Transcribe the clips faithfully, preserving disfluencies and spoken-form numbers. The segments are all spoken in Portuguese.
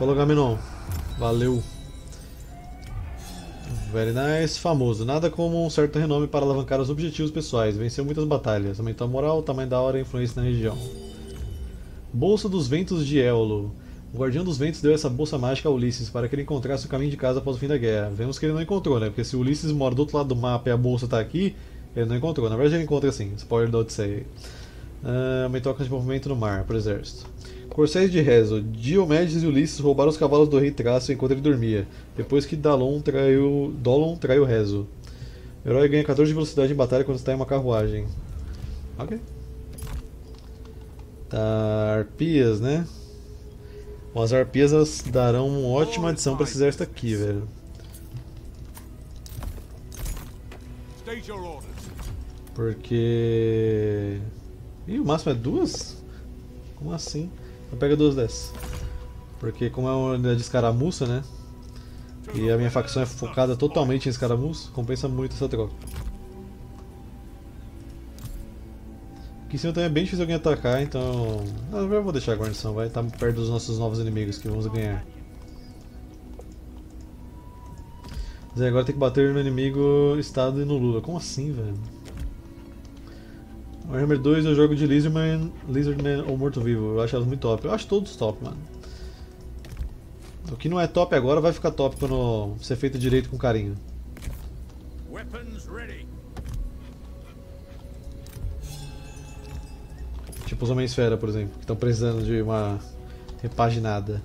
Falou, Gaminon. Valeu. Very nice. Famoso. Nada como um certo renome para alavancar os objetivos pessoais. Venceu muitas batalhas. Aumentou a moral, o tamanho da aura e a influência na região. Bolsa dos Ventos de Éolo. O Guardião dos Ventos deu essa bolsa mágica a Ulisses para que ele encontrasse o caminho de casa após o fim da guerra. Vemos que ele não encontrou, né? Porque se o Ulisses mora do outro lado do mapa e a bolsa está aqui, ele não encontrou. Na verdade ele encontra sim. Spoiler da Odisseia. Uh, aumentou a chance de movimento no mar para o exército. Corcéis de Reso. Diomedes e Ulisses roubaram os cavalos do rei Traço enquanto ele dormia, depois que Dolon traiu, Dolon traiu Reso. O herói ganha quatorze de velocidade em batalha quando está em uma carruagem. Ok. Tá, Arpias, né? Bom, as Arpias elas darão uma ótima adição para esse exército aqui, velho. Porque... Ih, o máximo é duas? Como assim? Eu pego duas dessas. Porque como é uma unidade de escaramuça, né? E a minha facção é focada totalmente em escaramuça, compensa muito essa troca. Aqui em cima também é bem difícil alguém atacar, então... Ah, eu vou deixar a guarnição, vai estar perto dos nossos novos inimigos que vamos ganhar. Mas aí, agora tem que bater no inimigo estado e no Lula. Como assim, velho? Warhammer dois eu jogo de Lizardman, Lizardman ou Morto-Vivo. Eu acho elas muito top. Eu acho todos top, mano. O que não é top agora vai ficar top quando ser feito direito com carinho. Weapons ready. Tipo os Homem-Esfera, por exemplo, que estão precisando de uma repaginada.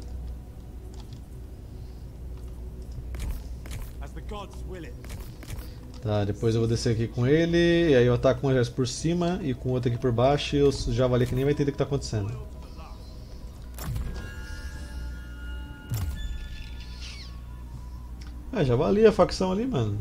Tá, depois eu vou descer aqui com ele, e aí eu ataco um exército por cima e com outro aqui por baixo, e eu já valei que nem vai entender o que está acontecendo. Ah, já valia a facção ali, mano.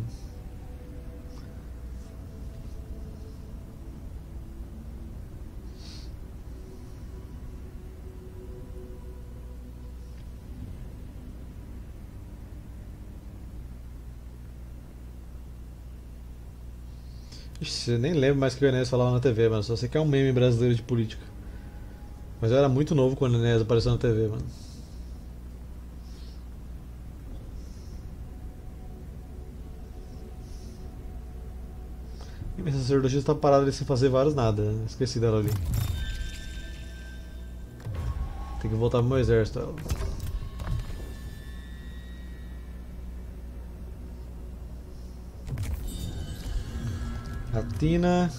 Eu nem lembro mais o que o Enéas falava na T V, mano. Só sei que é um meme brasileiro de política. Mas eu era muito novo quando o Enéas apareceu na T V, mano. E minha sacerdotisa tá parada ali sem fazer vários nada. Esqueci dela ali. Tem que voltar pro meu exército, ela. Atena.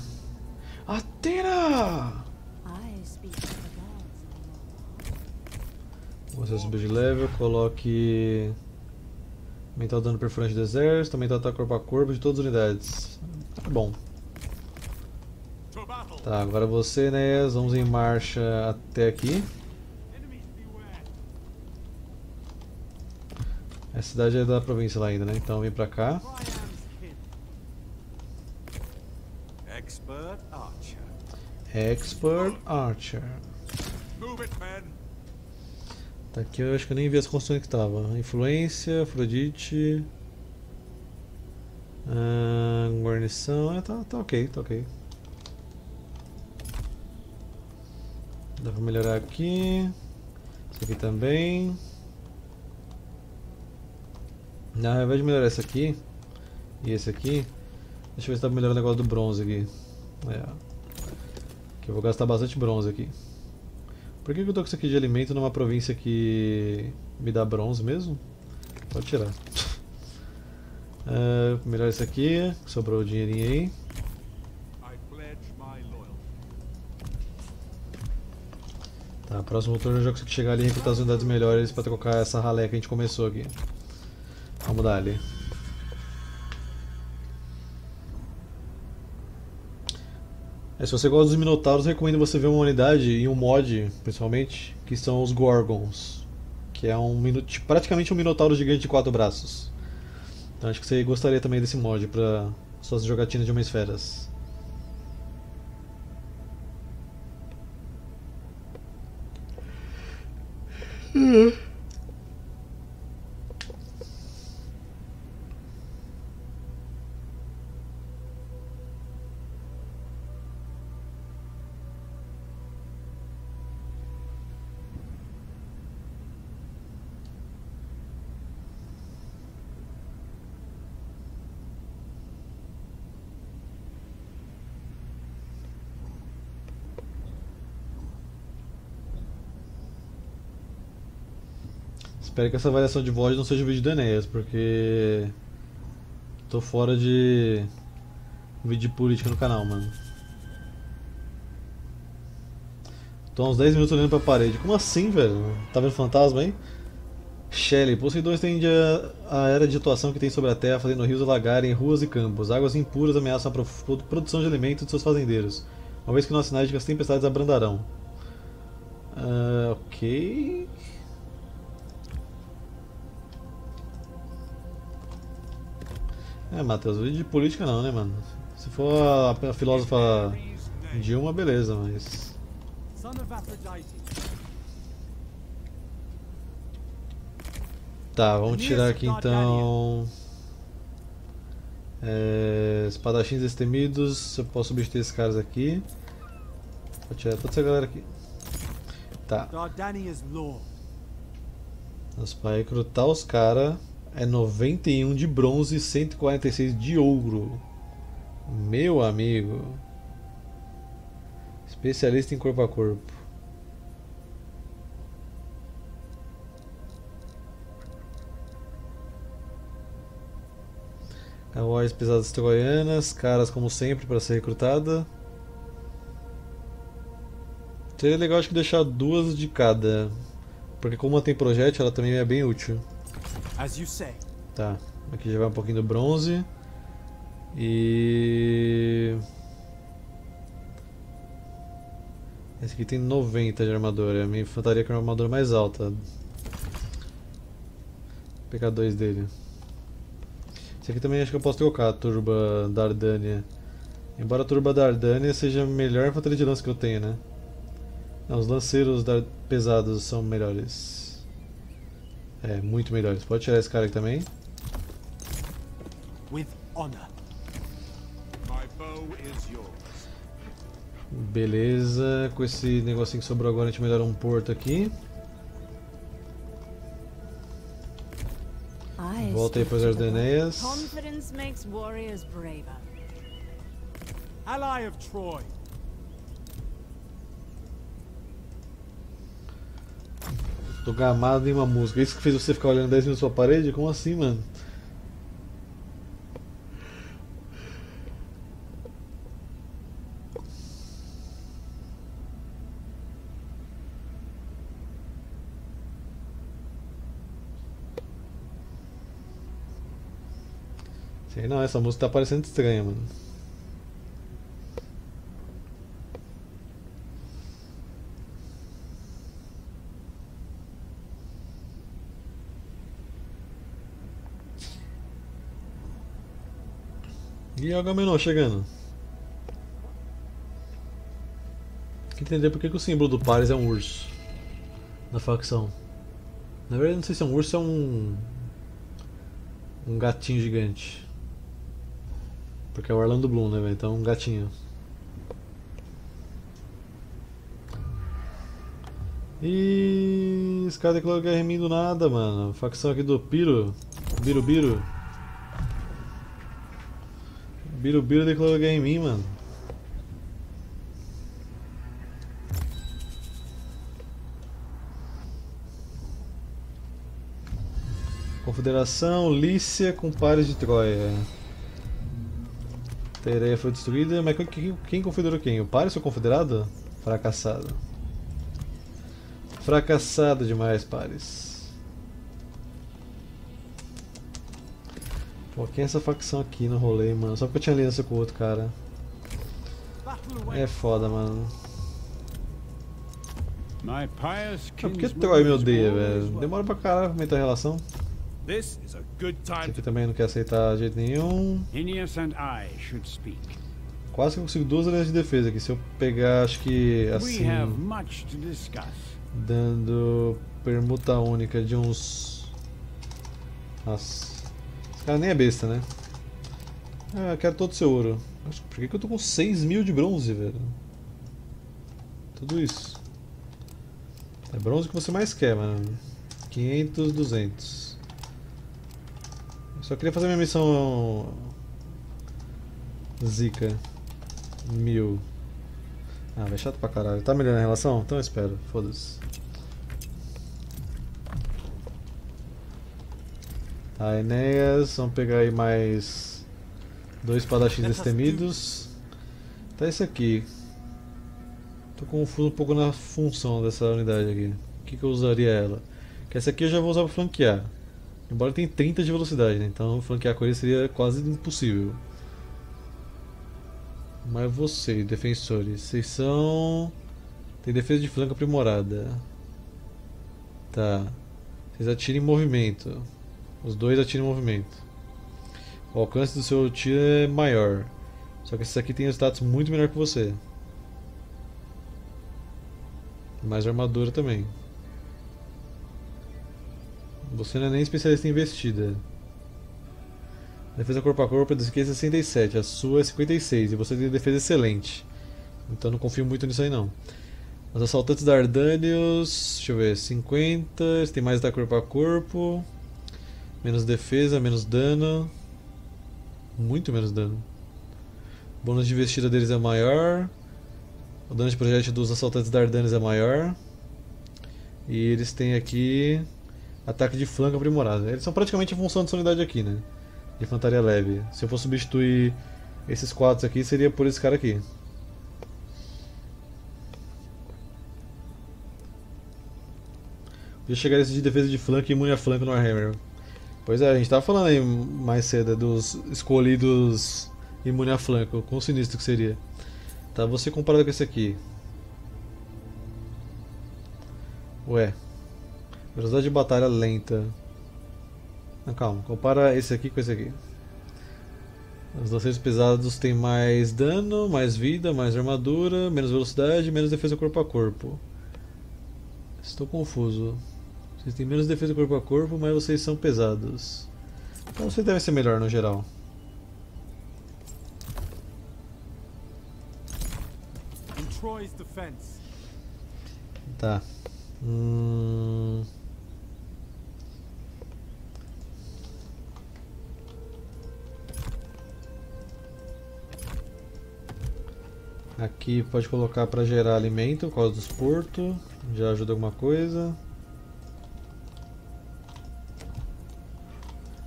Atena! Você subir de level, coloque. Aumentar o dano perfurante do exército, aumentar o ataque corpo a corpo de todas as unidades. Tá bom. Tá, agora você, né? Vamos em marcha até aqui. A cidade é da província lá ainda, né? Então vem pra cá. Expert Archer. Expert Archer. Tá aqui, eu acho que eu nem vi as construções que tava. Influência, Afrodite. Ah, guarnição. Ah, tá, tá ok, tá ok. Dá pra melhorar aqui. Isso aqui também. Não, ao invés de melhorar esse aqui e esse aqui. Deixa eu ver se tá melhor o negócio do bronze aqui. É. Que eu vou gastar bastante bronze aqui. Por que eu tô com isso aqui de alimento numa província que me dá bronze mesmo? Pode tirar. uh, melhor isso aqui. Sobrou o dinheirinho aí. Tá, próximo turno eu já consigo chegar ali e recrutar as unidades melhores pra trocar essa ralé que a gente começou aqui. Vamos dar ali. É, se você gosta dos Minotauros, recomendo você ver uma unidade e um mod, principalmente, que são os Gorgons. Que é um praticamente um Minotauro gigante de quatro braços. Então acho que você gostaria também desse mod para suas jogatinas de Homem-Esferas. Hum. Espero que essa variação de voz não seja o vídeo do Enéas, porque tô fora de um vídeo de política no canal, mano. Tô há uns dez minutos olhando pra parede. Como assim, velho? Tá vendo fantasma aí? Shelley, Poseidon estende a, a era de atuação que tem sobre a terra, fazendo rios alagarem ruas e campos. Águas impuras ameaçam a pro, produção de alimentos de seus fazendeiros. Uma vez que não há sinais de que as tempestades abrandarão. Uh, ok. É, Matheus, vídeo de política não, né, mano? Se for a, a filósofa Dilma, beleza, mas. Son of Aphrodite. Tá, vamos tirar aqui então. É, espadachins destemidos. Eu posso substituir esses caras aqui. Vou tirar toda essa galera aqui. Tá. Nós para recrutar os caras é noventa e um de bronze e cento e quarenta e seis de ouro. Meu amigo. Especialista em corpo a corpo. Cavalos pesadas troianas, caras como sempre para ser recrutada. Seria legal acho que deixar duas de cada, porque como ela tem projétil, ela também é bem útil. Tá, aqui já vai um pouquinho do bronze. E... esse aqui tem noventa de armadura, minha infantaria com uma armadura mais alta. Vou pegar dois dele. Esse aqui também acho que eu posso trocar a turba da Ardânia. Embora a turba da Ardânia seja a melhor infantaria de lance que eu tenho, né? Não, os lanceiros pesados são melhores. É, muito melhores. Pode tirar esse cara aqui também. Beleza, com esse negocinho que sobrou agora a gente melhora um porto aqui. Volta aí para os Enéas. Tô gamado em uma música. Isso que fez você ficar olhando dez minutos pra parede? Como assim, mano? Não, essa música tá parecendo estranha, mano. E o Agamêmnon chegando. Tem que entender porque que o símbolo do Paris é um urso. Na facção. Na verdade, não sei se é um urso ou é um... um gatinho gigante. Porque é o Orlando Bloom, né, velho? Então, um gatinho. E esse cara declarou guerra em mim do nada, mano. Facção aqui do Piro. Biro Biro. Biro Biro declarou guerra em mim, mano. Confederação Lícia com Pares de Troia. A Hera foi destruída, mas quem, quem confederou quem? O Paris foi confederado? Fracassado. Fracassado demais, Paris. Pô, quem é essa facção aqui no rolê, mano? Só porque eu tinha aliança com o outro cara. É foda, mano. Mas por que Troy me odeia, velho? Demora pra caralho pra aumentar a relação. Esse aqui também não quer aceitar de jeito nenhum. Quase que eu consigo duas linhas de defesa aqui. Se eu pegar, acho que assim, dando permuta única de uns... nossa, esse cara nem é besta, né? Ah, eu quero todo o seu ouro. Por que que eu tô com seis mil de bronze, velho? Tudo isso. É bronze que você mais quer, mano. quinhentos, duzentos. Só queria fazer minha missão zica. Mil. Ah, vai chato pra caralho. Tá melhorando a relação? Então eu espero, foda-se. Tá, Enéas, vamos pegar aí mais dois espadachins destemidos. Tá, esse aqui. Tô confuso um pouco na função dessa unidade aqui. O que, que eu usaria ela? Que essa aqui eu já vou usar para flanquear. Embora tenha trinta de velocidade, né? Então flanquear com ele seria quase impossível. Mas vocês, defensores, vocês são... Tem defesa de flanco aprimorada. Tá. Vocês atiram em movimento. Os dois atiram em movimento. O alcance do seu tiro é maior. Só que esse aqui tem um status muito melhor que você. Mais armadura também. Você não é nem especialista em investida. Defesa corpo a corpo, eu disse que é sessenta e sete, a sua é cinquenta e seis e você tem defesa excelente. Então não confio muito nisso aí não. Os assaltantes da Ardânios, deixa eu ver, cinquenta, eles têm mais ataque corpo a corpo. Menos defesa, menos dano. Muito menos dano. O bônus de investida deles é maior. O dano de projétil dos assaltantes da Ardânios é maior. E eles têm aqui ataque de flanco aprimorado. Eles são praticamente a função dessa unidade aqui, né? De infantaria leve. Se eu for substituir esses quatro aqui, seria por esse cara aqui. Podia chegar esse de defesa de flanco e imune a flanco no Warhammer. Pois é, a gente tava falando aí mais cedo dos escolhidos imune a flanco. Quão sinistro que seria. Tá, você comparado com esse aqui. Ué. Velocidade de batalha lenta. Não, calma, compara esse aqui com esse aqui. Os lanceiros pesados têm mais dano, mais vida, mais armadura, menos velocidade, menos defesa corpo a corpo. Estou confuso. Vocês têm menos defesa corpo a corpo, mas vocês são pesados. Então vocês devem ser melhor no geral. Tá. Hum... Aqui pode colocar para gerar alimento por causa dos portos, já ajuda alguma coisa.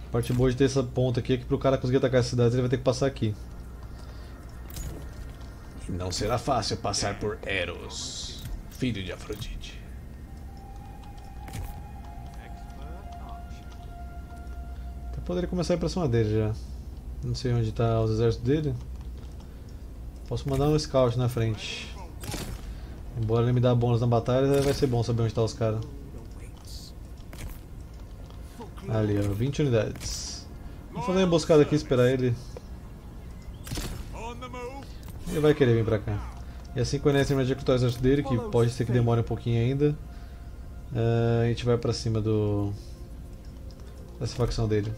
A parte boa de ter essa ponta aqui é que para o cara conseguir atacar essa cidade ele vai ter que passar aqui. Não será fácil passar por Eros, filho de Afrodite. Até poderia começar a ir para cima dele já. Não sei onde está os exércitos dele. Posso mandar um scout na frente. Embora ele me dá bônus na batalha, vai ser bom saber onde estão os caras. Ali, ó, vinte unidades. Vou fazer uma emboscada aqui e esperar ele. Ele vai querer vir pra cá. E assim que o Enéas terminar de executar o exército dele, que pode ser que demore um pouquinho ainda, uh, a gente vai pra cima do... dessa facção dele.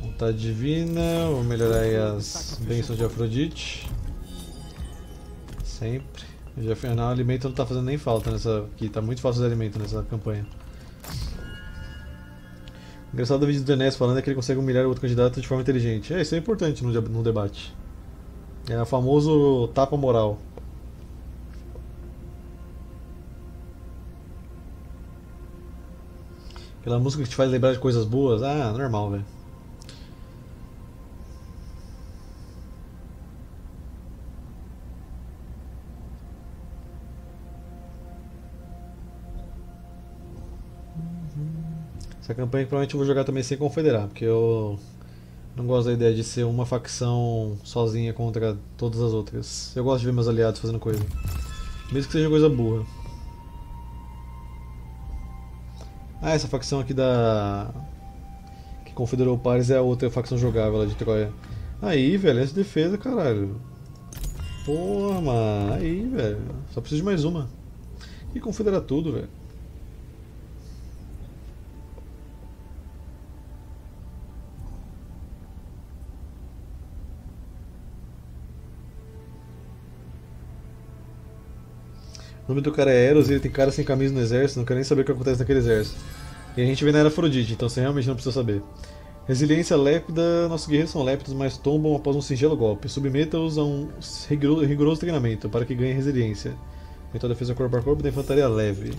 Vontade divina, vou melhorar aí as bênçãos de Afrodite. Sempre. Já afinal, o alimento não está fazendo nem falta nessa aqui, tá muito fácil de alimento nessa campanha. O engraçado do vídeo do Enéas falando é que ele consegue humilhar o outro candidato de forma inteligente. É, isso é importante no, no debate. É o famoso tapa moral. Aquela música que te faz lembrar de coisas boas, ah, normal, velho. Essa campanha provavelmente eu vou jogar também sem confederar, porque eu não gosto da ideia de ser uma facção sozinha contra todas as outras. Eu gosto de ver meus aliados fazendo coisa, mesmo que seja coisa burra. Ah, essa facção aqui da... que confederou o Paris é a outra facção jogável lá de Troia. Aí, velho, essa defesa, caralho. Porra, mano, aí, velho, só preciso de mais uma. E confederar tudo, velho. O nome do cara é Eros e ele tem cara sem camisa no exército, não quero nem saber o que acontece naquele exército. E a gente vem na era Afrodite, então você realmente não precisa saber. Resiliência lépida, nossos guerreiros são lépidos, mas tombam após um singelo golpe. Submeta-os a um rigoroso treinamento para que ganhem resiliência. Então defesa corpo a corpo da infantaria leve.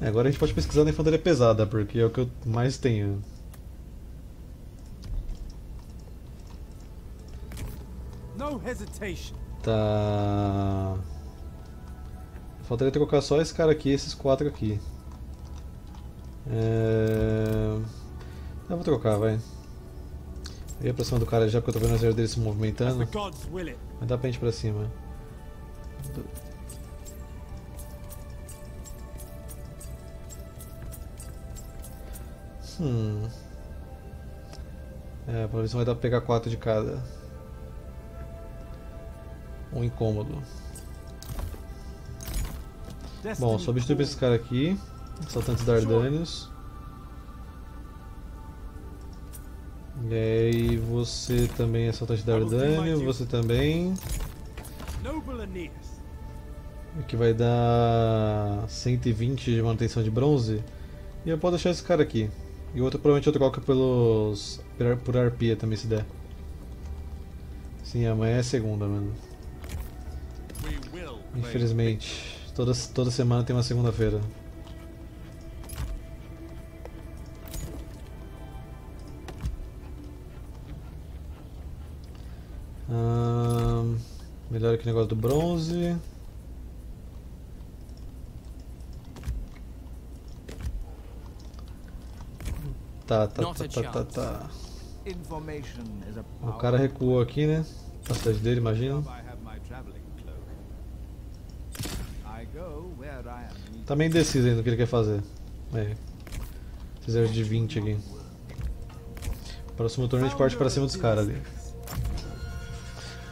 É, agora a gente pode pesquisar na infantaria pesada, porque é o que eu mais tenho. Tá. Faltaria ter que colocar só esse cara aqui, esses quatro aqui. É... Eu vou trocar, vai. Eu ia pra cima do cara já, porque eu tô vendo as áreas dele se movimentando. Mas dá pra gente ir pra cima. Hum. É, pelo menos vai dar pra pegar quatro de cada. Um incômodo. Bom, substituir esse cara aqui. Saltantes da Ardânios. E aí, você também é saltante da Ardânia, você também. O que vai dar cento e vinte de manutenção de bronze. E eu posso deixar esse cara aqui. E o outro provavelmente eu troco pelos, por Arpia também, se der. Sim, amanhã é segunda, mano. Infelizmente. Toda, toda semana tem uma segunda-feira. Hum, melhor aquele negócio do bronze. Tá, tá, tá, tá, tá, tá. O cara recuou aqui, né? A cidade dele, imagina. Tá meio indeciso ainda do que ele quer fazer. É. Fizeram de vinte aqui. Próximo turno a gente parte pra cima dos caras ali.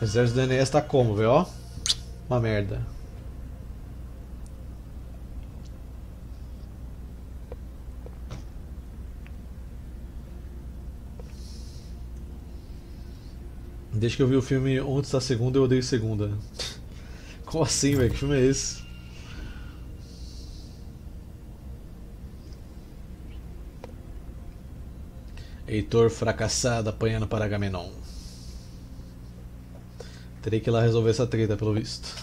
O exército do Enéas tá como, velho? Ó, uma merda. Desde que eu vi o filme Onde Está a Segunda, eu odeio segunda. Como assim, velho? Que filme é esse? Heitor fracassado apanhando para Agamêmnon. Terei que ir lá resolver essa treta, pelo visto.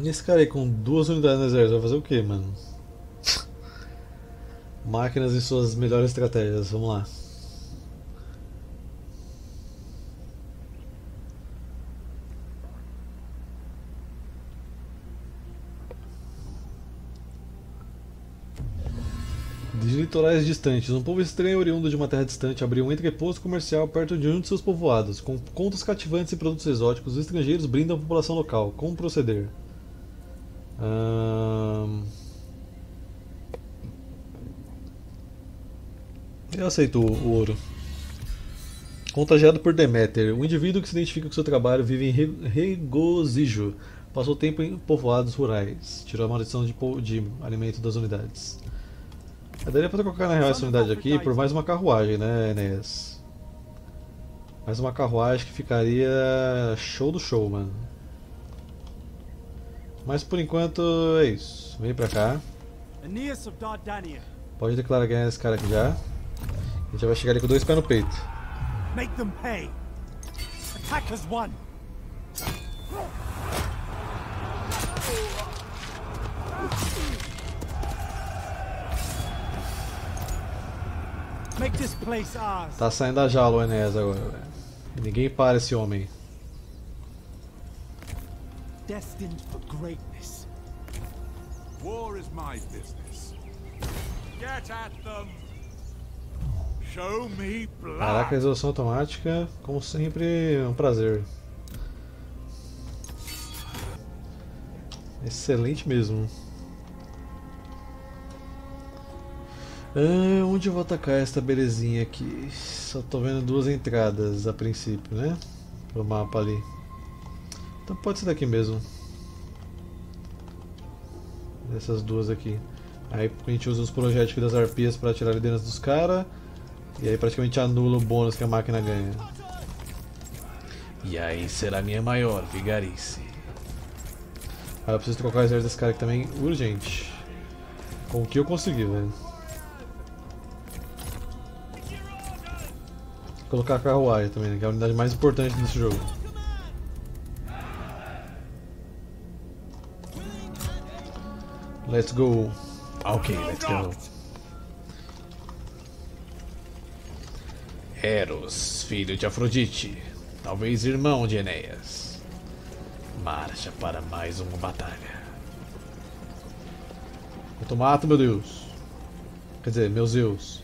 E esse cara aí com duas unidades no exército vai fazer o que, mano? Máquinas e suas melhores estratégias, vamos lá. De litorais distantes, um povo estranho oriundo de uma terra distante abriu um entreposto comercial perto de um de seus povoados, com contos cativantes e produtos exóticos. Os estrangeiros brindam a população local. Como proceder? Ahn... Eu aceito o ouro. Contagiado por Deméter, um indivíduo que se identifica com seu trabalho vive em regozijo. Passou tempo em povoados rurais. Tirou a maldição de, de alimento das unidades. Eu daria pra colocar na real essa unidade aqui por mais uma carruagem, né, Enéas? Mais uma carruagem que ficaria show do show, mano. Mas por enquanto é isso. Vem pra cá. Pode declarar ganhar esse cara aqui já. A gente vai chegar ali com dois pés no peito. Tá saindo da jaula o Enéas agora. Ninguém para esse homem. Destined for greatness. War is my business. Get at them. Caraca, resolução automática, como sempre, é um prazer. Excelente mesmo. Ah, onde eu vou atacar esta belezinha aqui? Só tô vendo duas entradas a princípio, né? Pro mapa ali. Então pode ser daqui mesmo. Essas duas aqui. Aí a gente usa os projéteis das arpias para atirar ali dentro dos caras. E aí praticamente anula o bônus que a máquina ganha. E aí será minha maior vigarice. Ah, eu preciso trocar o exército desse cara aqui também, urgente. Com o que eu consegui, velho. Vou colocar a carruagem também, né, que é a unidade mais importante desse jogo. Let's go. Ok, let's go. Eros, filho de Afrodite, talvez irmão de Enéas, marcha para mais uma batalha. Eu mato, meu Deus. Quer dizer, meus Zeus.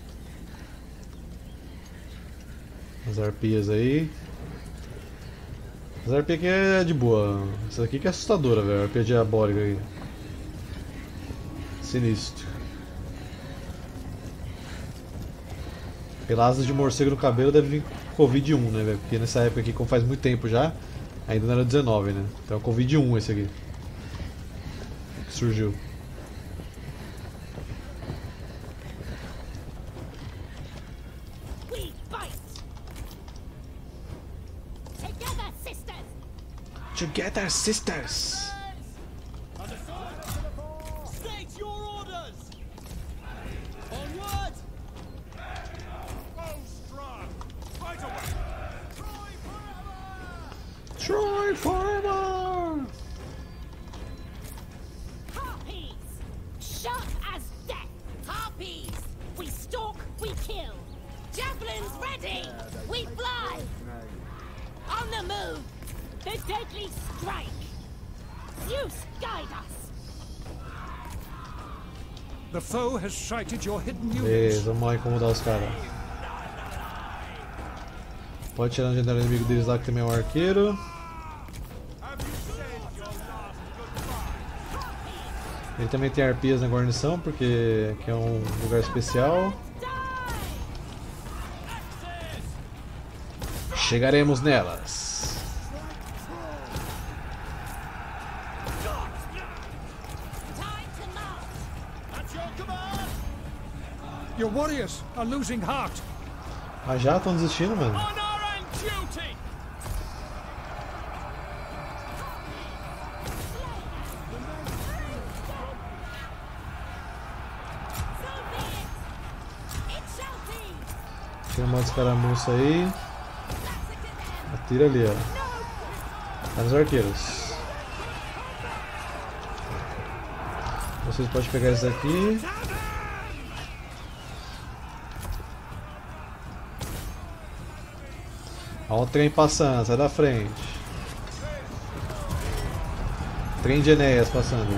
As arpias aí. As arpias aqui é de boa. Essa aqui que é assustadora, velho. Arpia diabólica aí. Sinistro. Pelas asas de morcego no cabelo deve vir Covid um, né, velho? Porque nessa época aqui, como faz muito tempo já, ainda não era dezenove, né? Então é o Covid um esse aqui que surgiu. Together, sisters! State your orders! Onward! Go strong! Right away! Troy forever! Troy forever! Harpies! Sharp as death! Harpies! We stalk, we kill! Javelins ready! We fly! On the move! The deadly strike! Zeus, guide us! The foe has sighted your hidden units. Vamos lá incomodar os caras. Pode tirar o general inimigo deles lá, que também é um arqueiro. Ele também tem arpias na guarnição, porque aqui é um lugar especial. Chegaremos nelas. Your warriors are losing heart. Ah, já estão desistindo, mano. Tira uma escaramuça aí. Atira ali, ó. Os arqueiros. Vocês podem pegar isso aqui. Olha o trem passando, sai da frente. Trem de Enéas passando.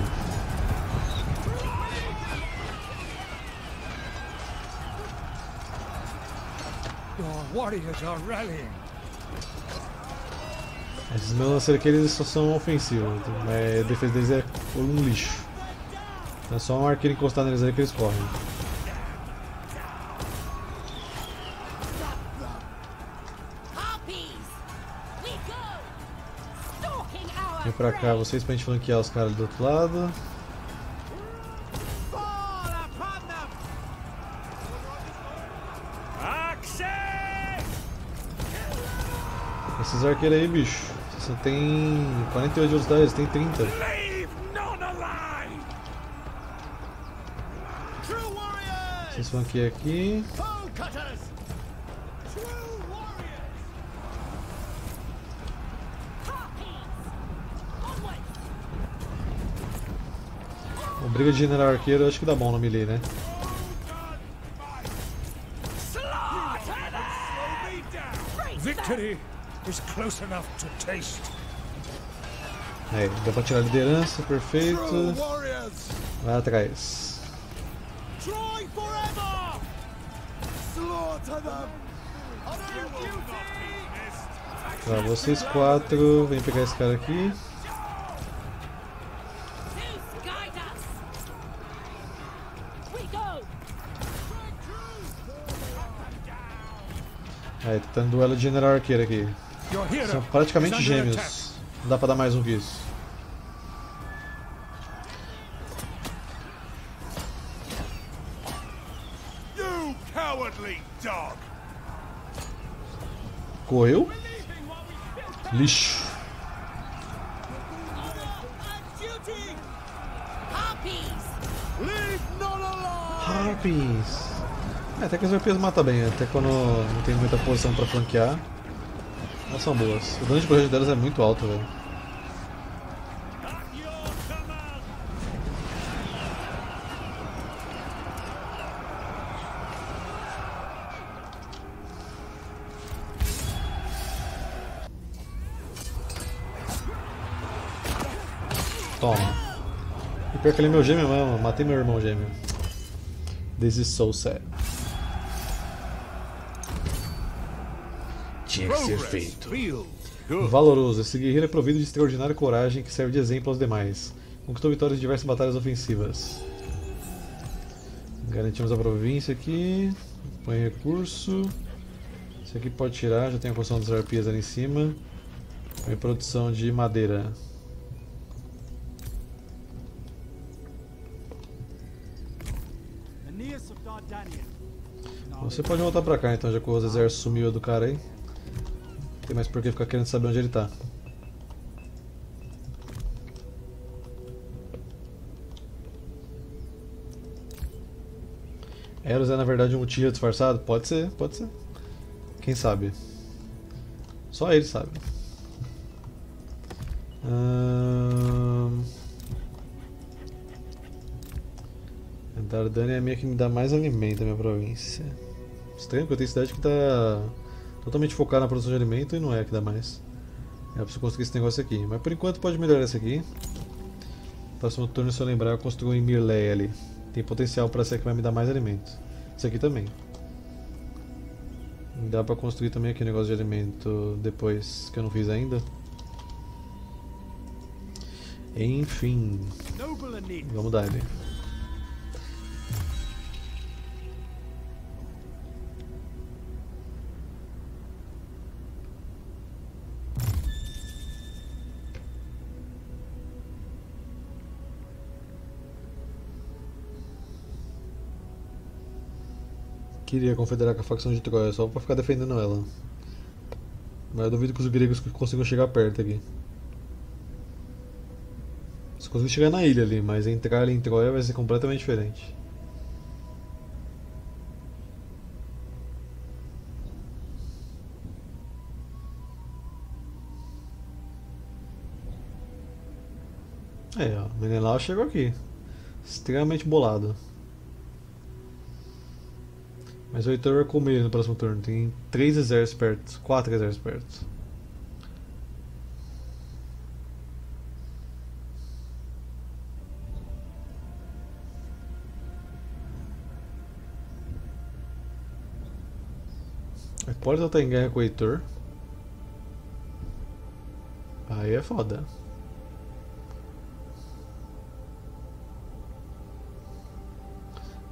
Esses meus lanceiros aqui, eles só são ofensivos, a defesa deles é um lixo. É só um arqueiro encostar neles aí que eles correm. Vem pra cá, vocês, pra gente flanquear os caras do outro lado. Esses arqueiros aí, bicho, você tem quarenta e oito de velocidade, eles têm trinta. Vocês flanqueiam aqui. Briga de general arqueiro, acho que dá bom no melee, né? Aí, dá pra tirar a liderança, perfeito. Vai atrás. Tá, vocês quatro, vem pegar esse cara aqui. Aí, tá tendo duelo de general arqueiro aqui. São praticamente gêmeos. Não dá pra dar mais um que isso. Correu? Lixo. Harpies. É, até que as harpias matam bem, até quando não tem muita posição pra flanquear. Elas são boas. O dano de corrida delas é muito alto, velho. Pior que ele é meu gêmeo mesmo, matei meu irmão gêmeo. This is so sad. Tinha que ser feito. Valoroso, esse guerreiro é provido de extraordinária coragem que serve de exemplo aos demais. Conquistou vitórias em diversas batalhas ofensivas. Garantimos a província aqui. Põe recurso. Isso aqui pode tirar, já tem a construção das harpias ali em cima. Põe produção de madeira. Você pode voltar pra cá então, já que o exército sumiu do cara aí. Não tem mais por que ficar querendo saber onde ele tá. Eros é na verdade um tira disfarçado? Pode ser, pode ser. Quem sabe? Só ele sabe. Hum... A Ardânia é a minha que me dá mais alimento na minha província. Estranho, porque eu tenho cidade que está totalmente focada na produção de alimento e não é a que dá mais. Eu preciso conseguir esse negócio aqui, mas por enquanto pode melhorar esse aqui. Próximo turno, se eu lembrar, eu construo em Mirlé ali. Tem potencial para ser que vai me dar mais alimento. Isso aqui também. Dá para construir também aqui o negócio de alimento depois, que eu não fiz ainda. Enfim, vamos dar ele. Queria confederar com a facção de Troia só pra ficar defendendo ela. Mas eu duvido que os gregos consigam chegar perto aqui. Eles conseguem chegar na ilha ali, mas entrar ali em Troia vai ser completamente diferente. Aí ó, Menelau chegou aqui. Extremamente bolado. Mas o Heitor vai comer ele no próximo turno. Tem três exércitos perto, quatro exércitos perto. A Hipólita está em guerra com o Heitor. Aí é foda.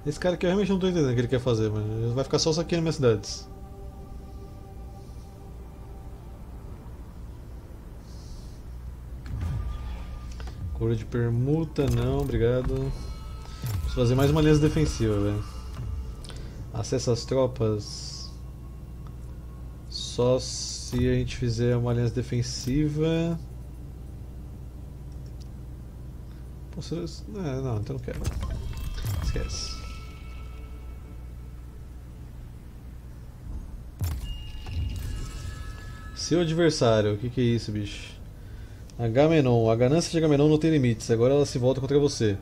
Esse cara aqui eu realmente não tô entendendo o que ele quer fazer, mas ele vai ficar só saqueando minhas cidades. Cura de permuta, não, obrigado. Preciso fazer mais uma aliança defensiva, velho. Acesso às tropas. Só se a gente fizer uma aliança defensiva. Posso... Não, não, então não quero. Esquece. Seu adversário, o que, que é isso, bicho? Agamêmnon, a ganância de Agamêmnon não tem limites, agora ela se volta contra você.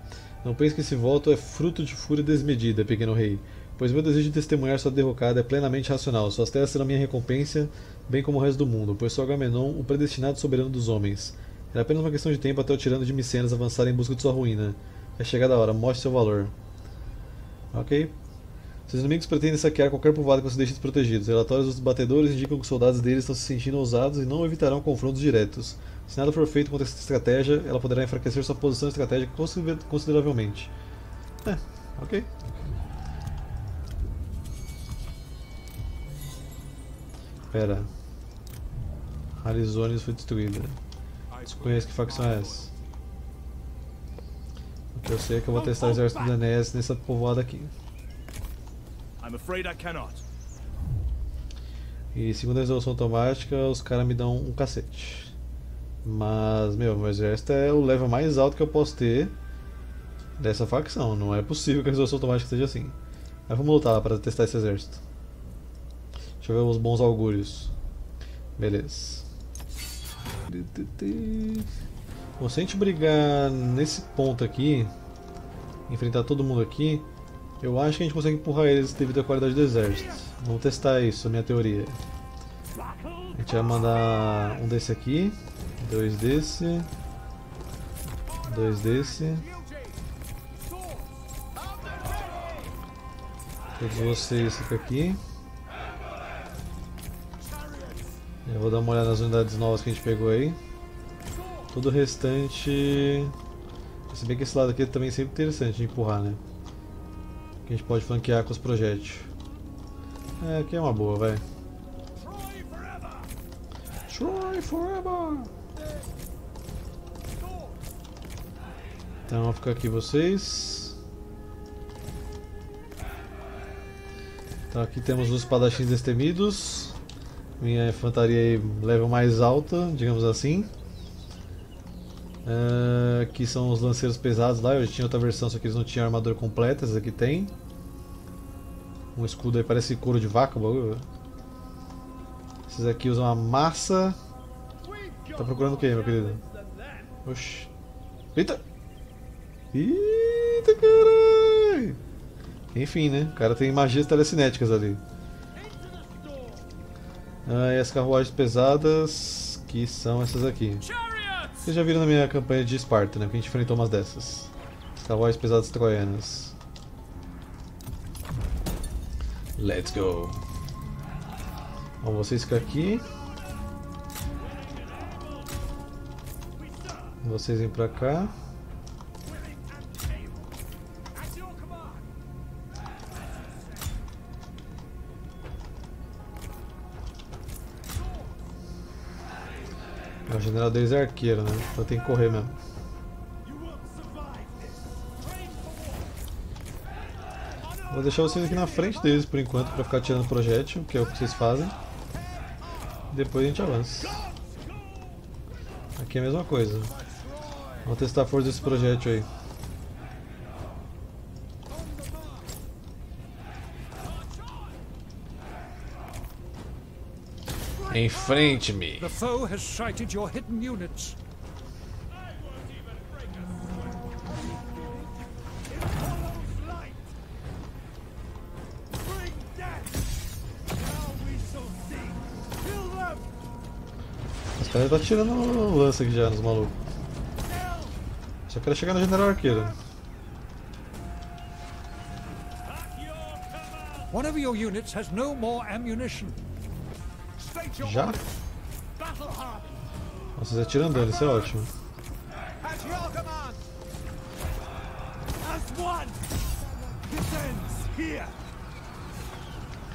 Não pense que esse voto é fruto de fúria desmedida, pequeno rei, pois meu desejo de testemunhar sua derrocada é plenamente racional. Suas terras serão minha recompensa, bem como o resto do mundo, pois sou Agamêmnon, o predestinado soberano dos homens. Era apenas uma questão de tempo até o tirano de Micenas avançar em busca de sua ruína. É chegada a hora, mostre seu valor. Ok. Seus inimigos pretendem saquear qualquer povoado que você deixe desprotegido. Relatórios dos batedores indicam que os soldados deles estão se sentindo ousados e não evitarão confrontos diretos. Se nada for feito contra essa estratégia, ela poderá enfraquecer sua posição estratégica consideravelmente. É, ok. Pera. Arizona foi destruída. Desconheço que facção é essa. O que eu sei é que eu vou testar o exército do Enéas nessa povoada aqui. I'm afraid I cannot. E segundo a resolução automática, os caras me dão um cacete. Mas, meu, meu exército é o level mais alto que eu posso ter dessa facção. Não é possível que a resolução automática seja assim. Mas vamos lutar para testar esse exército. Deixa eu ver os bons augúrios. Beleza. Bom, se a gente brigar nesse ponto aqui, enfrentar todo mundo aqui, eu acho que a gente consegue empurrar eles devido à qualidade do exército. Vamos testar isso, minha teoria. A gente vai mandar um desse aqui, dois desse, dois desse. Todos vocês ficam aqui. Eu vou dar uma olhada nas unidades novas que a gente pegou aí. Todo o restante... Se bem que esse lado aqui também é sempre interessante de empurrar, né? Que a gente pode flanquear com os projéteis. É, aqui é uma boa, vai. Troy forever! Então, vou ficar aqui vocês. Então, aqui temos os espadachins destemidos. Minha infantaria level mais alta, digamos assim. Uh, aqui são os lanceiros pesados lá, eu já tinha outra versão, só que eles não tinham armadura completa, essa aqui tem. Um escudo aí parece couro de vaca, bagulho. Esses aqui usam a massa. Tá procurando o que, meu querido? Oxi. Eita! Eita, caralho! Enfim, né? O cara tem magias telecinéticas ali. Ah, e as carruagens pesadas, que são essas aqui. Vocês já viram na minha campanha de Esparta, né? Que a gente enfrentou umas dessas. As carruagens pesadas troianas. Let's go! Bom, vocês ficam aqui. Vocês vêm pra cá. O general deles é arqueiro, né? Então tem que correr mesmo. Vou deixar vocês aqui na frente deles por enquanto pra ficar tirando projétil, que é o que vocês fazem. Depois a gente avança. Aqui é a mesma coisa. Vamos testar a força desse projétil aí. Enfrente-me! The foe has sighted your hidden units. Os caras estão tirando o lance aqui já nos malucos. Só quero chegar no general arqueiro. One of your units has no more ammunition. Já? Nossa, você atira andando, isso é ótimo.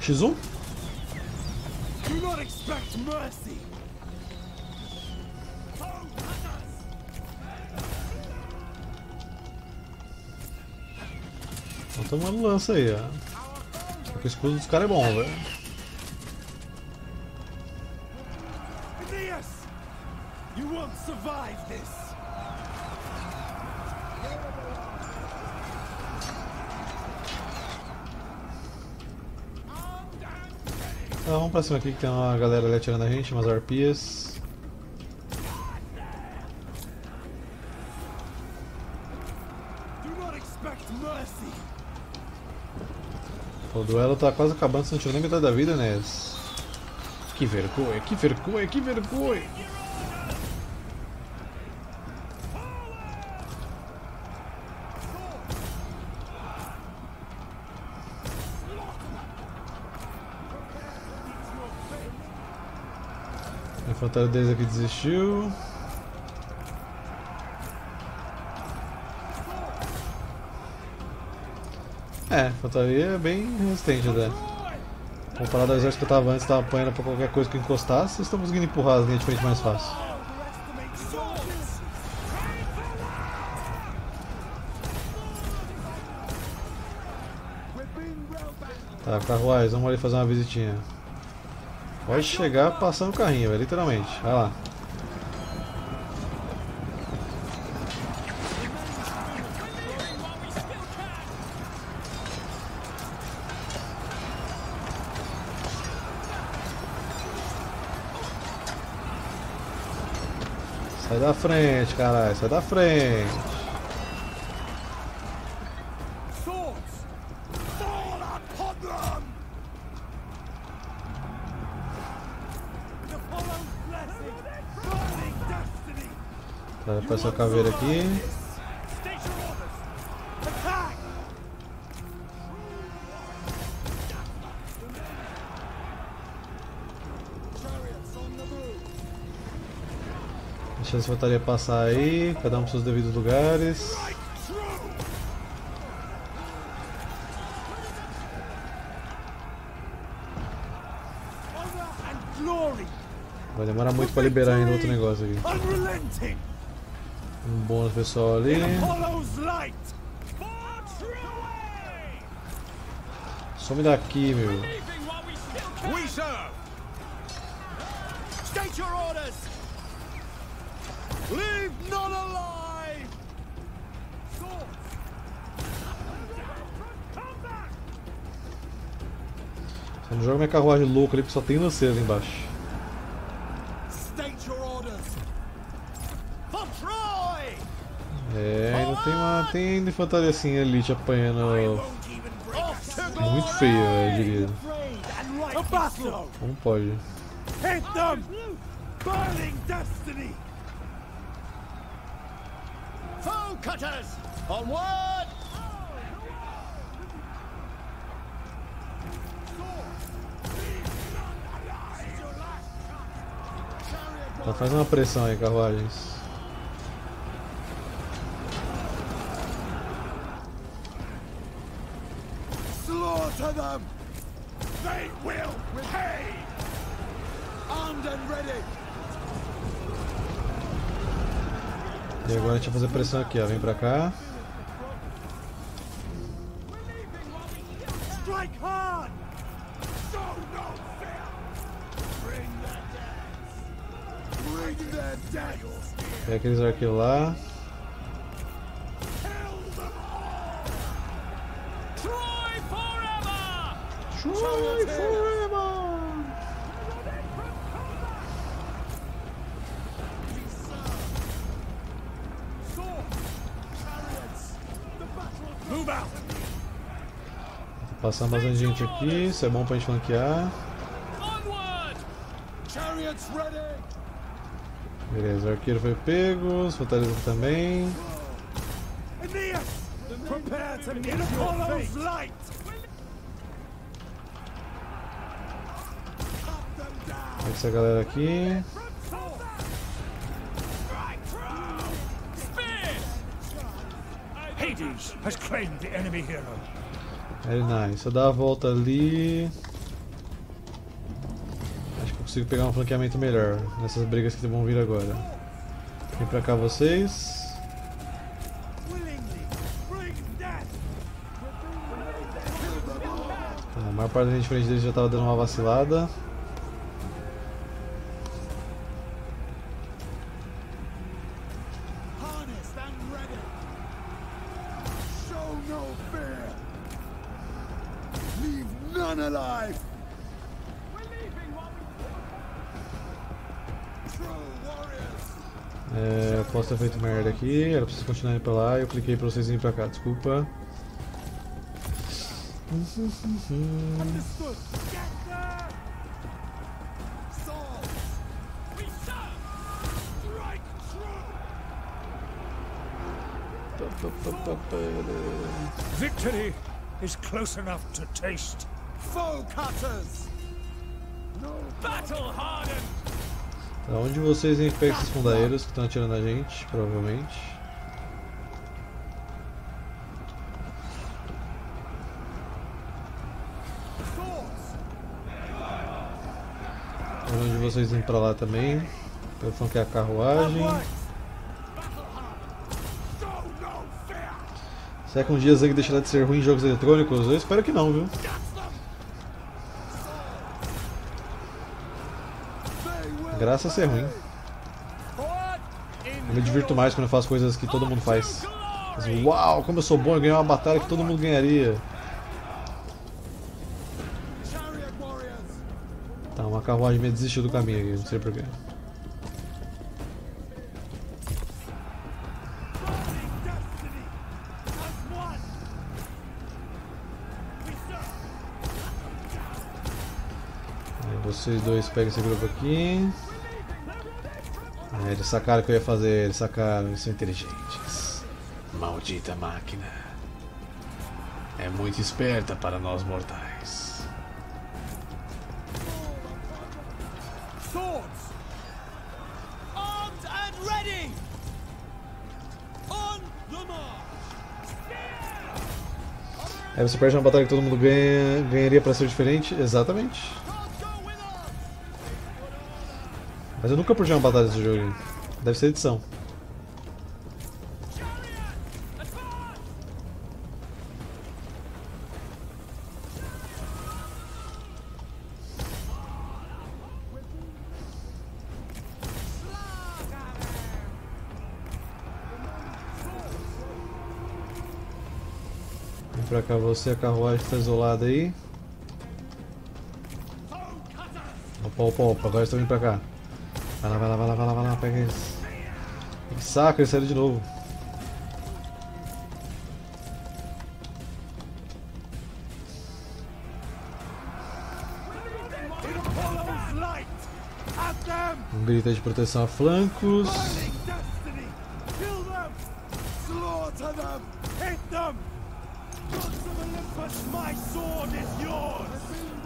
X um? Estão tomando lança aí, ó. Porque o escudo dos caras é bom, velho. Então, vamos pra cima aqui que tem uma galera ali atirando a gente, umas arpias. O duelo tá quase acabando, você não tirou nem metade da vida, né? Que vergonha, que vergonha, que vergonha! O infantário deles aqui desistiu. É, a infantaria é bem resistente até. Comparado ao exército que eu estava antes, estava apanhando para qualquer coisa que eu encostasse, estão conseguindo empurrar as linhas de frente mais fácil. Tá, carruais, vamos ali fazer uma visitinha. Pode chegar passando o carrinho, velho, literalmente. Vai lá. Sai da frente, caralho, sai da frente. Pra essa caveira aqui. Deixa eu voltaria passar aí, cada um para os seus devidos lugares. Vai demorar muito para liberar ainda outro negócio aqui. Um bônus pessoal ali. Some daqui, meu. Só não joga minha carruagem louca ali, porque só tem lanceiro ali embaixo. É, ainda tem uma tem infantaria assim, elite apanhando muito feio, eu diria. Como pode? Tá fazendo uma pressão aí, carruagens. To them, they will pay. Armed and ready. E agora a gente vai fazer pressão aqui, ó. Vem pra cá. Strike hard. Show no fear. Bring their daggers. Bring their daggers. Pega aqueles arqueiros lá. Passando bastante gente aqui, isso é bom pra gente flanquear. Beleza, o arqueiro foi pego, os fortaleza também. Essa galera aqui. Hades has claimed the enemy hero. Helena, só dá a volta ali. Acho que eu consigo pegar um flanqueamento melhor nessas brigas que vão vir agora. Vem pra cá vocês. A maior parte da gente frente deles já estava dando uma vacilada. Posso ter feito merda aqui, era pra vocês continuarem pra lá, eu cliquei pra vocês irem pra cá, desculpa. Victory is close enough to taste. Foe cutters. Battle hardened. Onde vocês vêm pegar esses fundadeiros que estão atirando a gente, provavelmente. Onde vocês vêm pra lá também, pra flanquear a carruagem. Será que um dia Zang deixará de ser ruim em jogos eletrônicos? Eu espero que não, viu? Graça a ser ruim. Eu me divirto mais quando eu faço coisas que todo mundo faz. Mas, uau, como eu sou bom, eu ganhei uma batalha que todo mundo ganharia. Tá, uma carruagem meio desistiu do caminho aqui, não sei porquê. Vocês dois pegam esse grupo aqui. Ah, eles sacaram o que eu ia fazer, eles sacaram, eles são inteligentes. Maldita máquina. É muito esperta para nós mortais. Swords! Armed and ready! On the march! Aí você perde uma batalha que todo mundo ganha, ganharia para ser diferente? Exatamente. Mas eu nunca perdi uma batalha desse jogo. Deve ser edição. Vem pra cá você, a carruagem está isolada aí. Opa, opa, opa, agora estão vindo pra cá. Vai lá, vai lá, vai lá, vai lá, vai lá, pega eles. Que saco, eles saíram de novo. Um grito de proteção a flancos.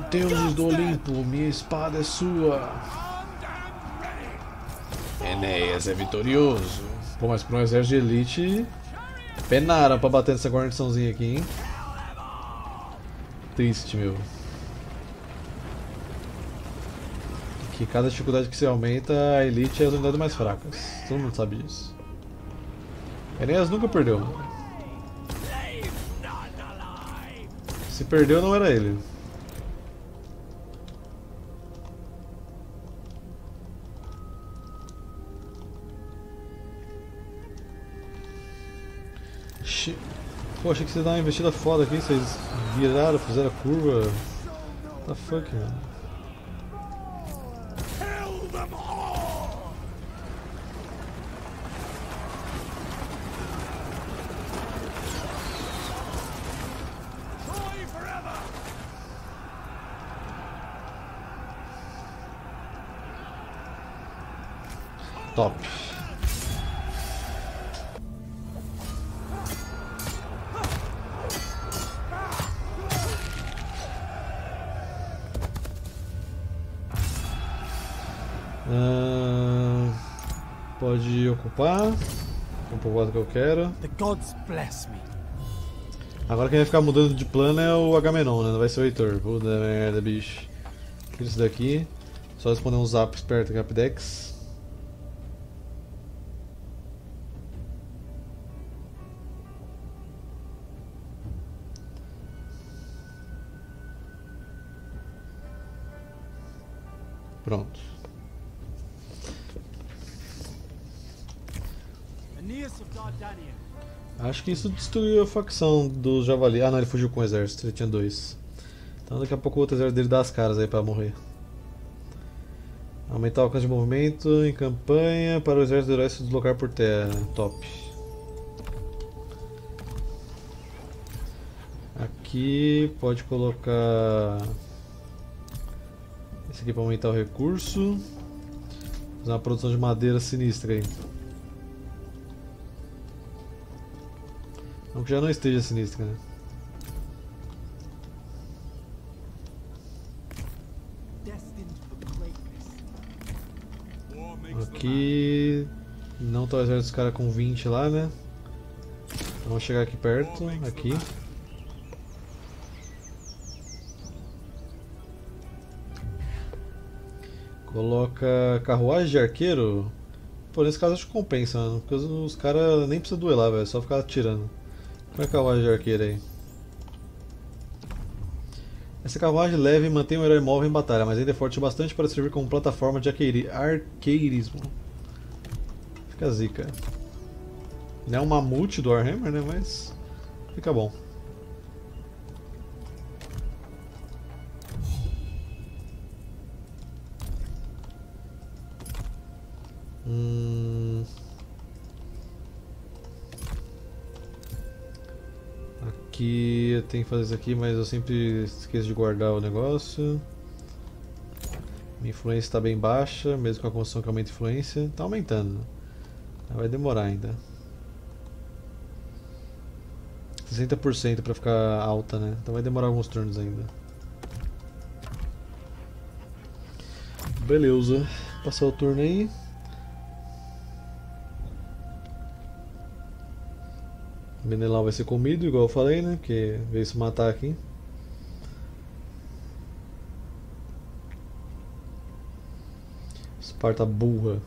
Deuses do Olimpo, minha espada é sua. Enéas é vitorioso. Pô, mas para um exército de elite penaram para bater nessa guarniçãozinha aqui, hein? Triste, meu. Que cada dificuldade que você aumenta, a elite é as unidades mais fracas. Todo mundo sabe disso. Enéas nunca perdeu. Se perdeu, não era ele. Pô, achei que vocês davam uma investida foda aqui, vocês viraram, fizeram a curva. What the fuck, mano? Top. Pode ocupar o povoado que eu quero. Agora quem vai ficar mudando de plano é o Agamêmnon, né? Não vai ser o Heitor. Puta merda, bicho. Tira isso daqui. Só responder um zap esperto aqui, Rapidex. Pronto. Acho que isso destruiu a facção do Javali. Ah não, ele fugiu com o exército, ele tinha dois. Então daqui a pouco o outro exército dele dá as caras aí pra morrer. Aumentar o alcance de movimento em campanha para o exército do herói se deslocar por terra. Top. Aqui pode colocar esse aqui pra aumentar o recurso. Fazer uma produção de madeira sinistra aí. Não que já não esteja sinistra, né? Aqui... Não tá o exército dos caras com vinte lá, né? Vamos chegar aqui perto, aqui. Coloca carruagem de arqueiro. Pô, nesse caso acho que compensa, mano. Porque os caras nem precisam duelar, velho. É só ficar atirando. Como é que é a loja de arqueiro aí? Essa carruagem leve mantém o herói móvel em batalha, mas ainda é forte o bastante para servir como plataforma de arqueirismo. Fica zica. Não é um mamute do Warhammer, né? Mas fica bom. Hum... Aqui eu tenho que fazer isso aqui, mas eu sempre esqueço de guardar o negócio. Minha influência está bem baixa, mesmo com a construção que aumenta a influência. Está aumentando. Vai demorar ainda. sessenta por cento para ficar alta, né? Então vai demorar alguns turnos ainda. Beleza. Passar o turno aí. Menelau vai ser comido, igual eu falei, né? Porque veio se matar aqui. Esparta burra.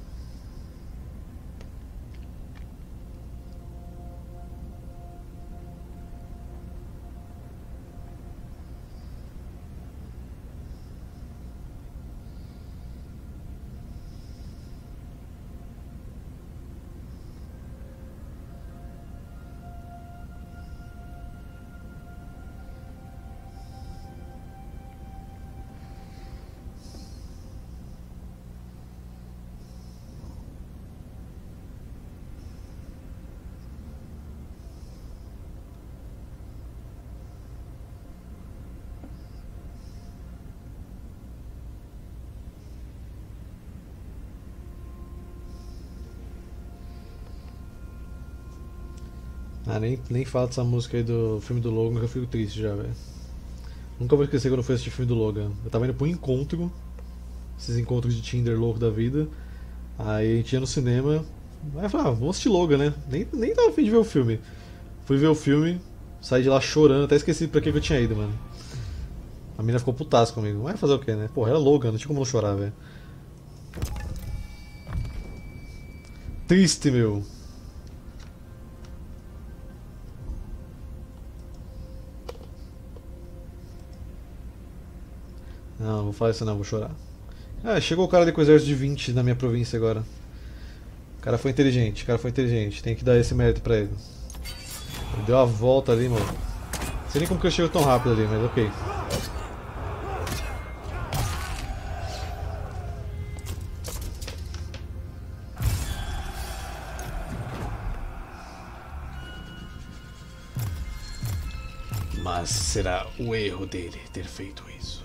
Ah, nem, nem fala dessa música aí do filme do Logan, que eu fico triste já, velho. Nunca vou esquecer quando eu fui assistir o filme do Logan. Eu tava indo pra um encontro, esses encontros de Tinder louco da vida. Aí a gente ia no cinema, aí eu falei, ah, vamos assistir Logan, né? Nem, nem tava a fim de ver o filme. Fui ver o filme, saí de lá chorando, até esqueci pra que eu tinha ido, mano. A mina ficou putaça comigo, mas fazer o que, né? Porra, era Logan, não tinha como não chorar, velho. Triste, meu. Não, vou falar isso não, vou chorar. Ah, chegou o cara com o exército de vinte na minha província agora. O cara foi inteligente, o cara foi inteligente. Tem que dar esse mérito pra ele. Ele deu a volta ali, mano. Não sei nem como que eu chego tão rápido ali, mas ok. Mas será o erro dele ter feito isso.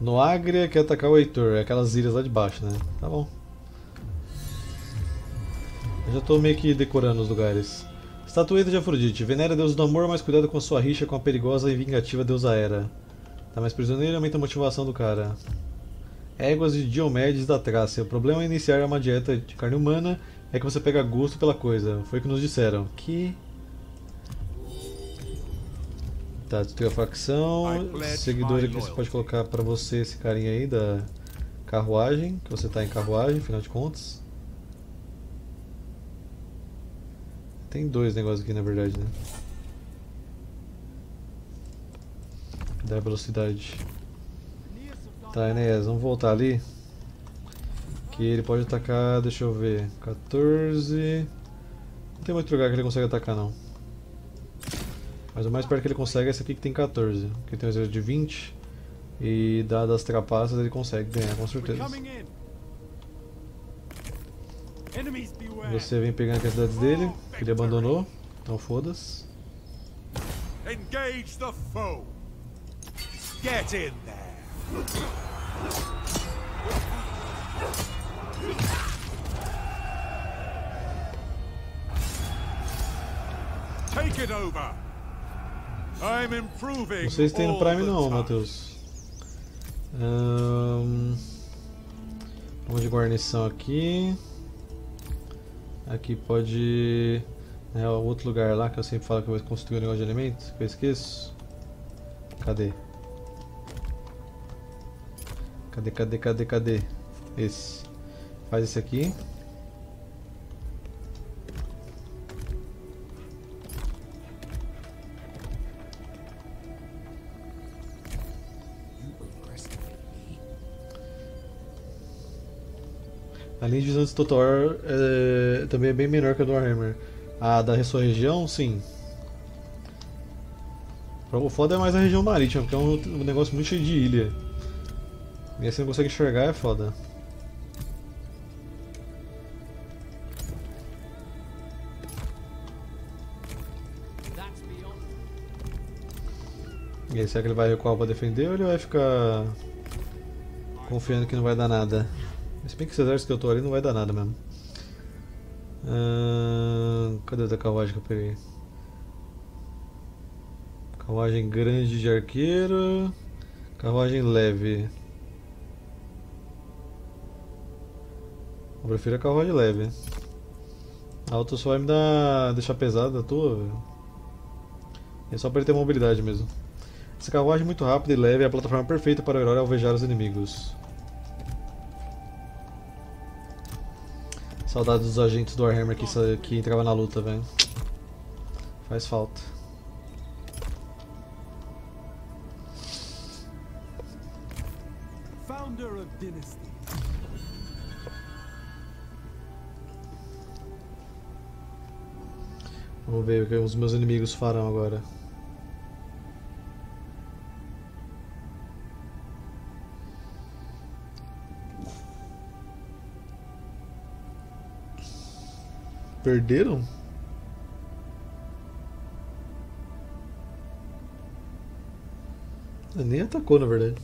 Noagria quer atacar o Heitor, é aquelas ilhas lá de baixo, né? Tá bom. Eu já tô meio que decorando os lugares. Estatueta de Afrodite. Venera a deusa do amor, mas cuidado com a sua rixa com a perigosa e vingativa deusa Hera. Tá mais prisioneiro e aumenta a motivação do cara. Éguas de Diomedes da Traça. O problema é iniciar uma dieta de carne humana é que você pega gosto pela coisa. Foi o que nos disseram. Que... Tá, destruiu a facção, seguidor aqui você pode colocar pra você esse carinha aí da carruagem, que você tá em carruagem, afinal de contas. Tem dois negócios aqui na verdade, né? Da velocidade. Tá, Enéas, vamos voltar ali. Que ele pode atacar, deixa eu ver, quatorze... Não tem muito lugar que ele consegue atacar não. Mas o mais perto que ele consegue é esse aqui que tem quatorze, que tem um exército de vinte. E dadas as trapaças ele consegue ganhar com certeza. Você vem pegando as cidades dele, que ele abandonou, então foda-se. Take it over! Vocês têm no Prime não, Matheus. Um, vamos de guarnição aqui. Aqui pode... É o outro lugar lá que eu sempre falo que eu vou construir um negócio de elementos, que eu esqueço. Cadê? Cadê, cadê, cadê, cadê? Esse. Faz esse aqui. A linha de visão de Totor é, também é bem menor que a do Warhammer. A da sua região, sim. O foda é mais a região marítima, porque é um negócio muito cheio de ilha. E aí você não consegue enxergar, é foda. E aí, será que ele vai recuar pra defender ou ele vai ficar confiando que não vai dar nada? Se bem que esse exército que eu tô ali não vai dar nada mesmo. Uh, cadê a carruagem que eu peguei? Carruagem grande de arqueiro. Carruagem leve. Eu prefiro a carruagem leve. A auto só vai me dar, deixar pesada a tua. É só pra ele ter mobilidade mesmo. Essa carruagem muito rápida e leve é a plataforma perfeita para o herói alvejar os inimigos. Saudades dos agentes do Warhammer que, que entrava na luta, velho. Faz falta. Vamos ver o que os meus inimigos farão agora. Perderam? Nem atacou, na verdade.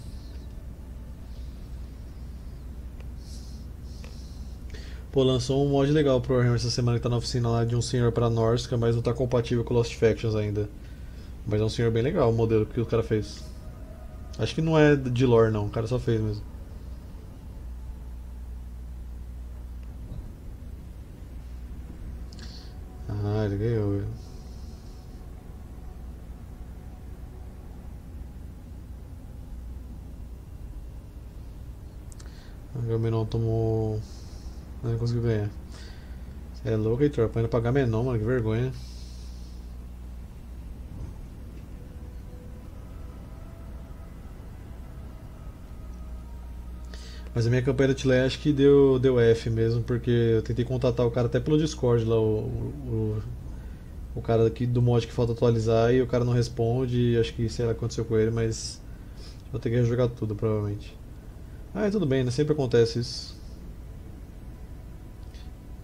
Pô, lançou um mod legal pro Warhammer essa semana que tá na oficina lá de um senhor pra Norska, mas não tá compatível com Lost Factions ainda. Mas é um senhor bem legal o modelo que o cara fez. Acho que não é de lore não, o cara só fez mesmo. Ah, ele ganhou. O Gaminon tomou. Não conseguiu ganhar. Você é louco, Heitor. Apanha pra Gaminon, mano, que vergonha. Mas a minha campanha da Tilé acho que deu, deu F mesmo, porque eu tentei contatar o cara até pelo Discord lá, o, o, o cara aqui do mod que falta atualizar, e o cara não responde, e acho que sei lá o que aconteceu com ele, mas vou ter que rejogar tudo, provavelmente. Ah, é, tudo bem, né? Sempre acontece isso.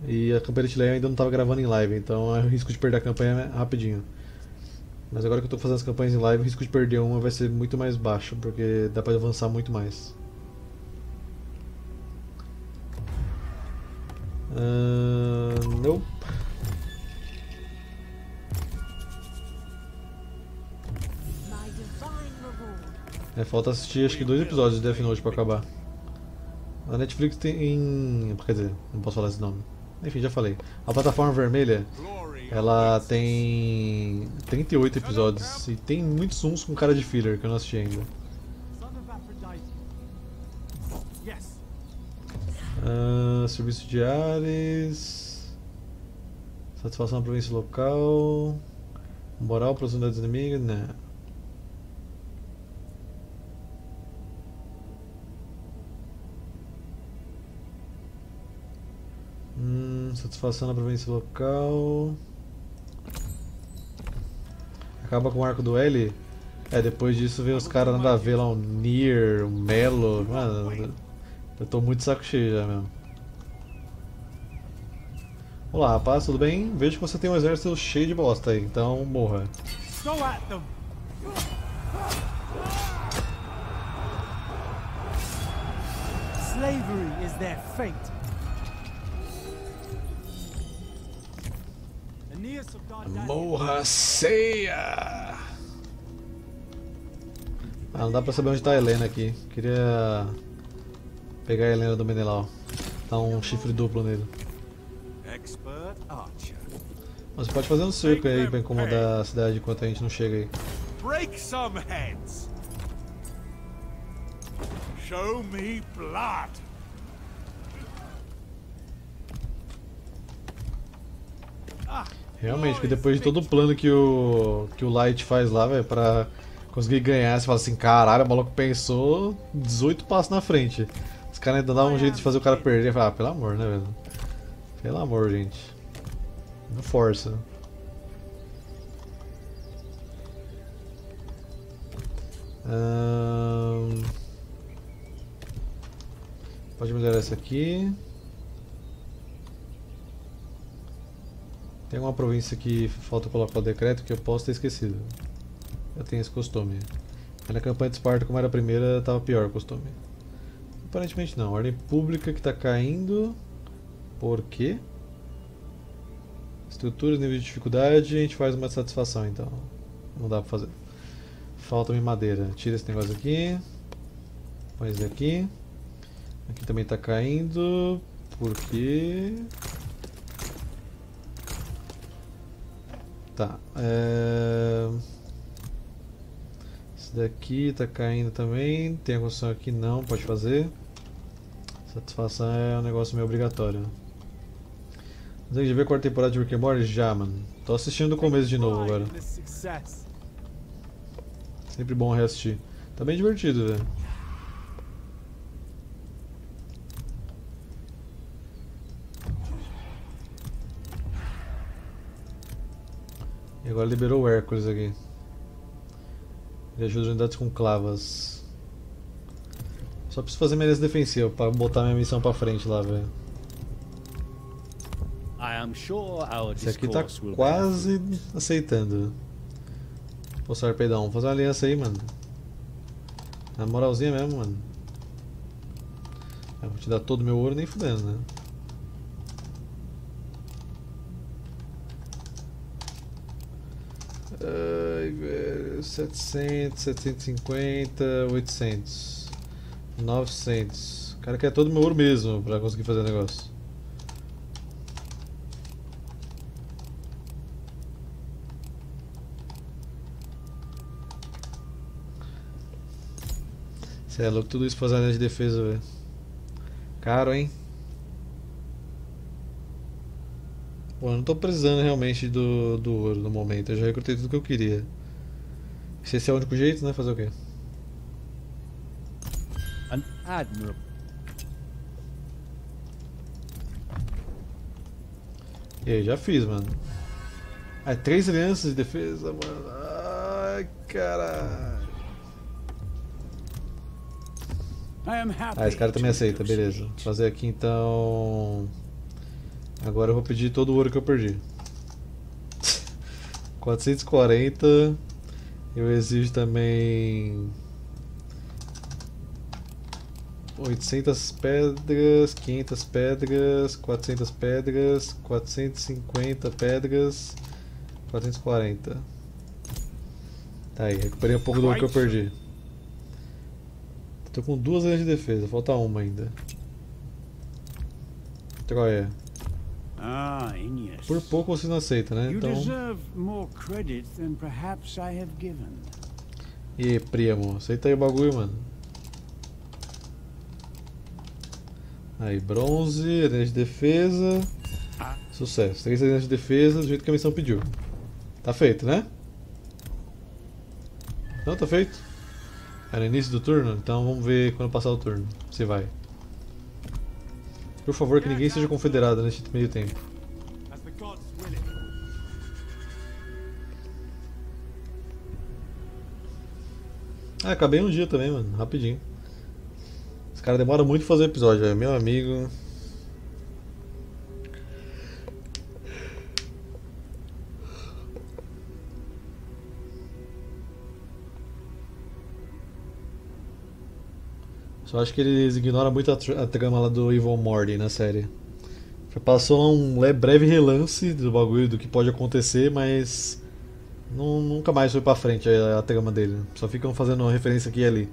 E a campanha da Tilé ainda não estava gravando em live, então é o risco de perder a campanha rapidinho. Mas agora que eu estou fazendo as campanhas em live, o risco de perder uma vai ser muito mais baixo, porque dá para avançar muito mais. Uh, nope. É, falta assistir acho que dois episódios de Death Note pra acabar. A Netflix tem... quer dizer, não posso falar esse nome. Enfim, já falei. A Plataforma Vermelha, ela tem trinta e oito episódios e tem muitos uns com cara de filler que eu não assisti ainda. Uh, serviço de Ares, satisfação na província local, moral para as unidades inimigas, né? Hum, satisfação na província local. Acaba com o arco do L. É, depois disso vem os caras nada a ver lá, um Nier, um Melo, mano. Eu tô muito saco cheio já mesmo. Olá rapaz, tudo bem? Vejo que você tem um exército cheio de bosta aí, então morra. Slavery is their fate. Morra ceia! Ah, não dá pra saber onde tá a Helena aqui. Queria... pegar a Helena do Menelau, dar um chifre duplo nele. Você pode fazer um cerco aí pra incomodar a cidade enquanto a gente não chega aí. Realmente, porque depois de todo o plano que o, que o Light faz lá, velho, pra conseguir ganhar, você fala assim, caralho, o maluco pensou dezoito passos na frente. caras ainda dão um jeito de fazer o cara perder. Ah, pelo amor, né, velho? Pelo amor, gente. Não força. Hum... Pode melhorar essa aqui. Tem uma província que falta colocar o decreto que eu posso ter esquecido. Eu tenho esse costume. Mas na campanha de Esparta, como era a primeira, estava pior o costume. Aparentemente não. Ordem pública que está caindo. Por quê? Estruturas, nível de dificuldade, a gente faz uma satisfação então. Não dá pra fazer. Falta-me madeira. Tira esse negócio aqui. Põe esse daqui. Aqui também está caindo. Por quê? Tá, é... esse daqui tá caindo também, tem a construção aqui não, pode fazer. Satisfação é um negócio meio obrigatório. Você já viu a quarta temporada de Rick and Morty? Já, mano. Tô assistindo do começo de novo agora. Sempre bom reassistir. Tá bem divertido, velho. Agora liberou o Hércules aqui. Ele ajuda as unidades com clavas. Só preciso fazer merece defensiva para botar minha missão para frente lá, velho. Esse aqui tá quase aceitando. Posso arpedão, vamos fazer uma aliança aí, mano. Na moralzinha mesmo, mano. Eu vou te dar todo o meu ouro nem fudendo, né? Ai, velho, setecentos, setecentos e cinquenta, oitocentos, novecentos. O cara quer todo o meu ouro mesmo pra conseguir fazer o negócio. Cê é louco, tudo isso pra fazer a linha de defesa, velho. Caro, hein? Bom, eu não tô precisando realmente do, do ouro no momento, eu já recrutei tudo que eu queria. Se esse é o único jeito, né? Fazer o quê? An admiral. E aí, já fiz, mano. Ah, três alianças de defesa, mano. Ai, caralho. Ah, esse cara também aceita, beleza. Vou fazer aqui então... Agora eu vou pedir todo o ouro que eu perdi. quatrocentos e quarenta. Eu exijo também oitocentas pedras, quinhentas pedras, quatrocentas pedras, quatrocentas e cinquenta pedras, quatrocentos e quarenta. Tá aí, recuperei um pouco do ouro que eu perdi. Tô com duas linhas de defesa, falta uma ainda. Troia. Ah, Enéas. Por pouco você não aceita, né? Então... E primo, aceita aí o bagulho, mano. Aí, bronze, linha de defesa. Ah. Sucesso. Três linhas de defesa do jeito que a missão pediu. Tá feito, né? Não, tá feito? Era início do turno? Então vamos ver quando passar o turno. Se vai. Por favor, que ninguém seja confederado neste meio tempo. Ah, acabei um dia também, mano. Rapidinho. Esse cara demora muito pra fazer episódio, velho. Meu amigo. Só acho que eles ignoram muito a, tr a trama lá do Evil Morty na série. Já passou um breve relance do bagulho do que pode acontecer, mas não, nunca mais foi pra frente a, a trama dele. Só ficam fazendo uma referência aqui e ali.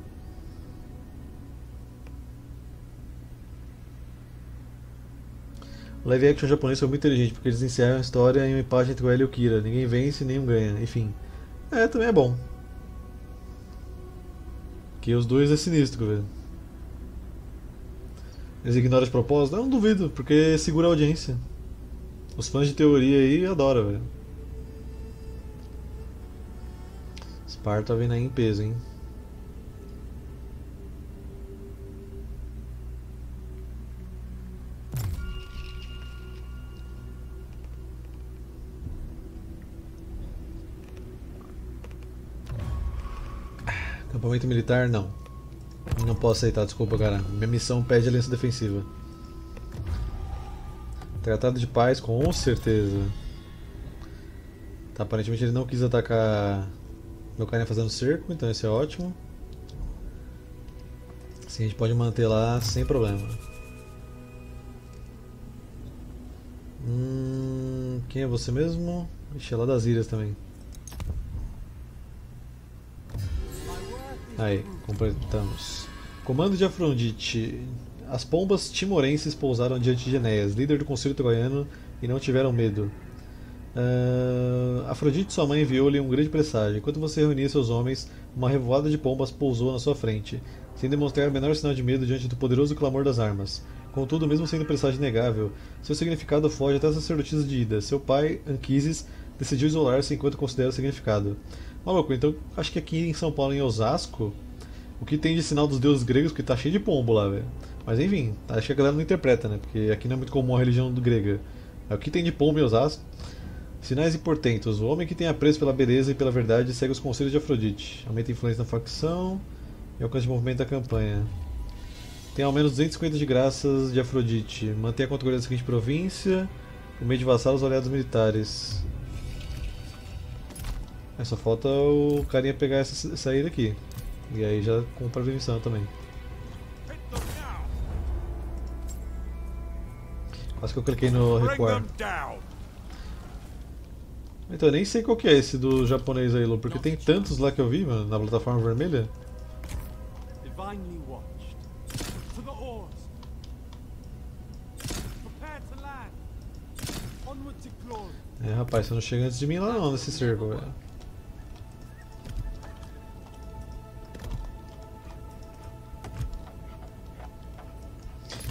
O live action japonês foi muito inteligente, porque eles encerram a história em um empate entre o L e o Kira. Ninguém vence, nenhum ganha, enfim. É, também é bom. Que os dois é sinistro, velho. Eles ignoram de propósito? Eu não duvido, porque segura a audiência. Os fãs de teoria aí adoram, velho. Esparta vem aí em peso, hein? Acampamento militar, não. Não posso aceitar, desculpa, cara. Minha missão pede aliança defensiva. Tratado de paz, com certeza. Tá, aparentemente ele não quis atacar meu carinha fazendo cerco, então isso é ótimo. Assim a gente pode manter lá sem problema. Hum, quem é você mesmo? Ixi, é lá das ilhas também. Aí, completamos. Comando de Afrodite. As pombas timorenses pousaram diante de Enéas, líder do conselho troiano, e não tiveram medo. Uh, Afrodite, sua mãe, enviou-lhe um grande presságio. Enquanto você reunia seus homens, uma revoada de pombas pousou na sua frente, sem demonstrar o menor sinal de medo diante do poderoso clamor das armas. Contudo, mesmo sendo um presságio inegável, seu significado foge até a sacerdotisa de Ida. Seu pai, Anquises, decidiu isolar-se enquanto considera o significado. Maluco, então acho que aqui em São Paulo, em Osasco, o que tem de sinal dos deuses gregos, que tá cheio de pombo lá, velho. Mas enfim, acho que a galera não interpreta, né? Porque aqui não é muito comum a religião grega. O que tem de pombo em Osasco? Sinais e portentos. O homem que tem apreço pela beleza e pela verdade segue os conselhos de Afrodite. Aumenta a influência na facção e alcance de movimento da campanha. Tem ao menos duzentos e cinquenta de graças de Afrodite. Mantém a controle da seguinte província por meio de vassalos aliados militares. É, só falta o carinha pegar essa saída aqui. E aí já compra a missão também. Quase que eu cliquei no recuar. Então, eu nem sei qual que é esse do japonês aí, Lu, porque tem tantos lá que eu vi, mano, na plataforma vermelha. É, rapaz, você não chega antes de mim lá não, nesse cerco, velho.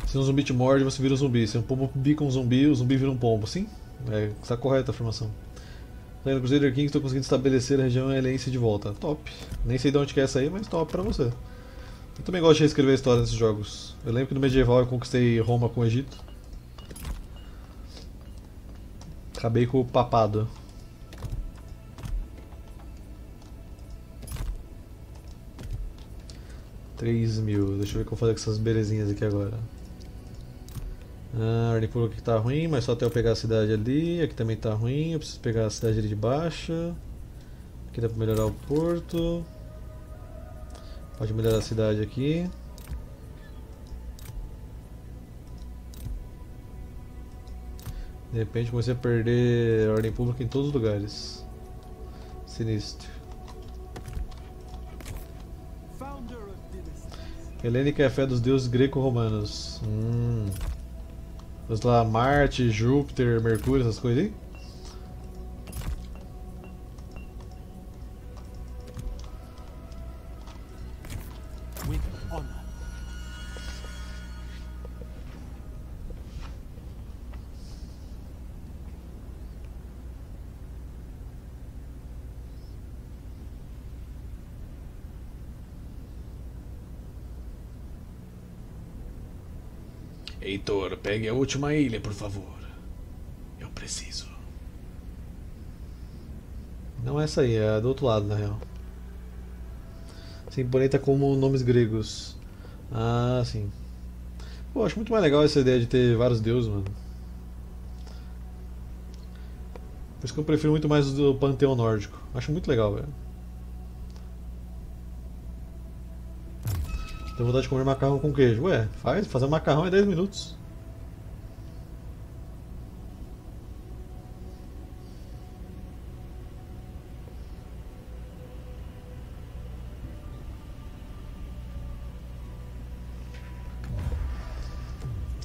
Se um zumbi te morde, você vira um zumbi. Se um pombo bica um zumbi, o zumbi vira um pombo, sim? É, está correta a afirmação. No Crusader King, estou conseguindo estabelecer a região helense de volta. Top. Nem sei de onde que é essa aí, mas top pra você. Eu também gosto de reescrever a história desses jogos. Eu lembro que no medieval eu conquistei Roma com o Egito. Acabei com o papado. três mil. Deixa eu ver o que eu vou fazer com essas belezinhas aqui agora. Ah, ele falou que tá ruim, mas só até eu pegar a cidade ali. Aqui também tá ruim, eu preciso pegar a cidade ali de baixa. Aqui dá pra melhorar o porto. Pode melhorar a cidade aqui. De repente comecei a perder a ordem pública em todos os lugares. Sinistro. Helena, que é a fé dos deuses greco-romanos. Hum. Vamos lá, Marte, Júpiter, Mercúrio, essas coisas aí. Heitor, pegue a última ilha, por favor. Eu preciso. Não é essa aí, é do outro lado, na real. Sim, porém tá como nomes gregos. Ah, sim. Pô, acho muito mais legal essa ideia de ter vários deuses, mano. Por isso que eu prefiro muito mais o panteão nórdico. Acho muito legal, velho. Tenho vontade de comer macarrão com queijo. Ué, faz, fazer um macarrão é dez minutos.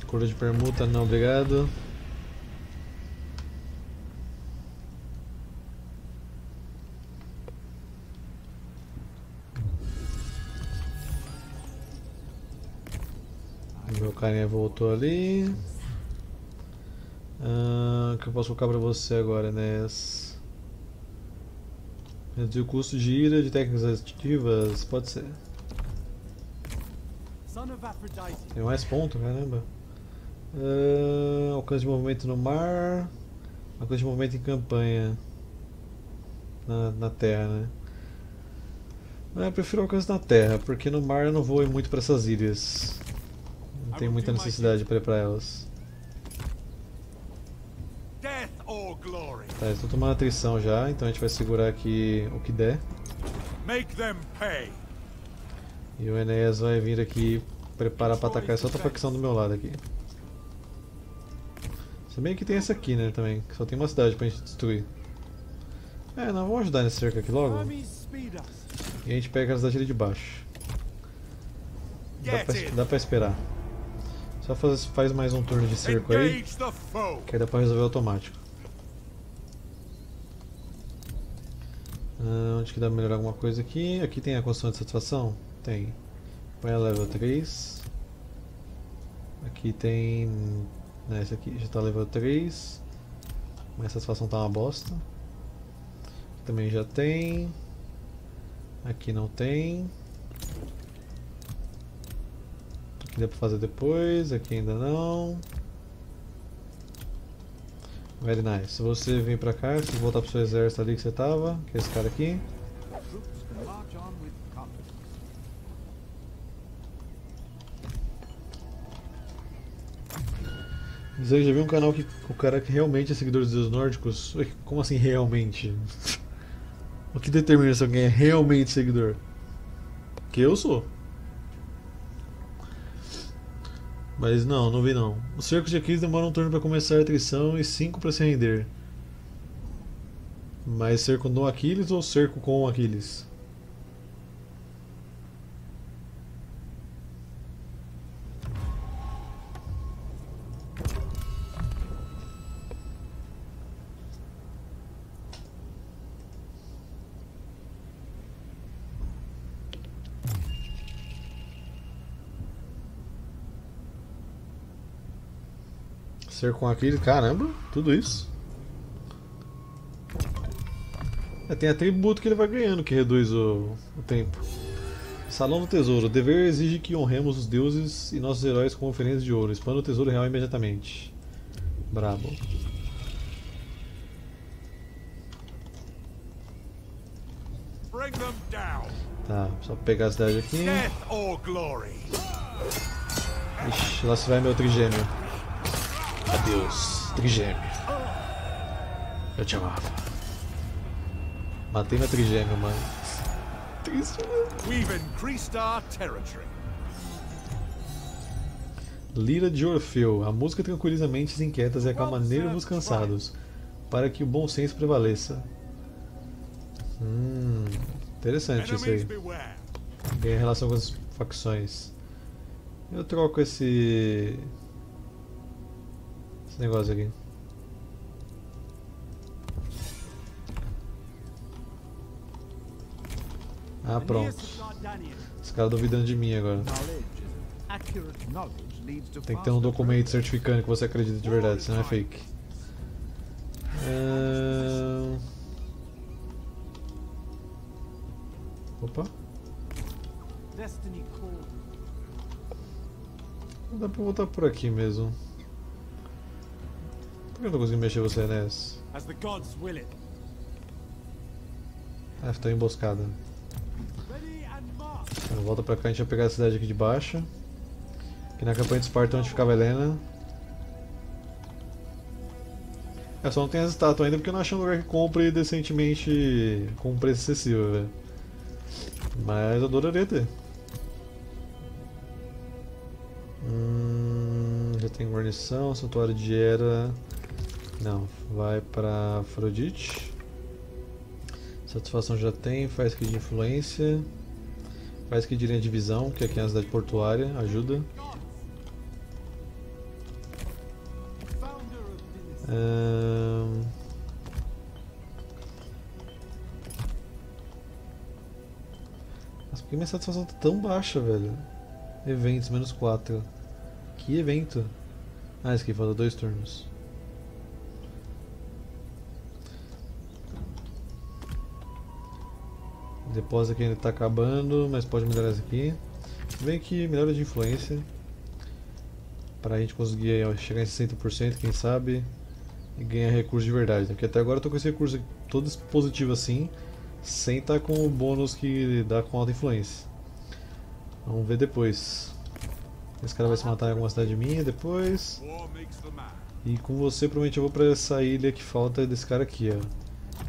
Cura de permuta, não, obrigado. O carinha voltou ali. Ah, o que eu posso colocar pra você agora, né? Reduzir o custo de ira de técnicas ativas? Pode ser. Tem mais ponto, caramba. Ah, alcance de movimento no mar. Alcance de movimento em campanha. Na, na terra, né? Ah, eu prefiro alcance na terra, porque no mar eu não vou ir muito para essas ilhas. Não tenho muita necessidade para ir para elas. Tá, eles estão tomando atrição já, então a gente vai segurar aqui o que der. E o Enéas vai vir aqui preparar para atacar essa outra facção do meu lado aqui. Se bem que tem essa aqui, né, também, que só tem uma cidade pra gente destruir. É, não, vamos ajudar nesse cerco aqui logo. E a gente pega a cidade ali de baixo. Dá pra, dá pra esperar. Só faz, faz mais um turno de cerco aí, que aí dá pra resolver automático. Ah, onde que dá pra melhorar alguma coisa aqui? Aqui tem a construção de satisfação? Tem. Põe a level três. Aqui tem... Né, esse aqui já tá level três. Mas a satisfação tá uma bosta. Aqui também já tem. Aqui não tem. Aqui dá pra fazer depois, aqui ainda não. Very nice. Se você vir pra cá, você voltar pro seu exército ali que você tava, que é esse cara aqui. Mas eu já vi um canal que o cara que realmente é seguidor dos deuses nórdicos. Como assim realmente? O que determina se alguém é realmente seguidor? Porque eu sou. Mas não, não vi não. O cerco de Aquiles demora um turno para começar a atrição e cinco para se render. Mas cerco no Aquiles ou cerco com o Aquiles? Ser com aquele, caramba, tudo isso. É, tem atributo que ele vai ganhando que reduz o, o tempo. Salão do tesouro. O dever exige que honremos os deuses e nossos heróis com oferendas de ouro. Expanda o tesouro real imediatamente. Brabo. Tá, só pegar a cidade aqui. Ixi, lá se vai meu trigêmeo. Adeus, trigêmeo. Eu te amava. Matei meu trigêmeo, mano. Triste, mano. Lira de Orfeu. A música tranquiliza mentes inquietas e acalma nervos cansados, para que o bom senso prevaleça. Hum, interessante isso aí. Tem relação com as facções. Eu troco esse... esse negócio aqui. Ah, pronto. Esse cara duvidando de mim agora. Tem que ter um documento certificando que você acredita de verdade, senão é fake. Ah... Opa. Não dá pra voltar por aqui mesmo. Por que eu não consigo mexer você nessa? Ah, estou emboscada. Então, volta pra cá, a gente vai pegar a cidade aqui de baixo. Aqui na campanha de Esparta onde ficava Helena. É, só não tem as estátuas ainda porque eu não achei um lugar que compre decentemente com um preço acessível, velho. Mas eu adoraria ter. Hum, já tem guarnição, santuário de Hera. Não, vai para Afrodite. Satisfação já tem, faz que de influência. Faz que de linha de divisão, que aqui é a cidade portuária, ajuda. Hum... Mas por que minha satisfação tá tão baixa, velho? Eventos, menos quatro. Que evento? Ah, esse aqui falta dois turnos. O depósito aqui ainda está acabando, mas pode melhorar isso aqui. Vem aqui, melhora de influência. Para a gente conseguir chegar em sessenta por cento, quem sabe. E ganhar recurso de verdade. Porque até agora eu estou com esse recurso todo positivo assim. sem estar com o bônus que dá com alta influência. Vamos ver depois. Esse cara vai se matar em alguma cidade minha depois. E com você provavelmente eu vou pra essa ilha que falta desse cara aqui, ó.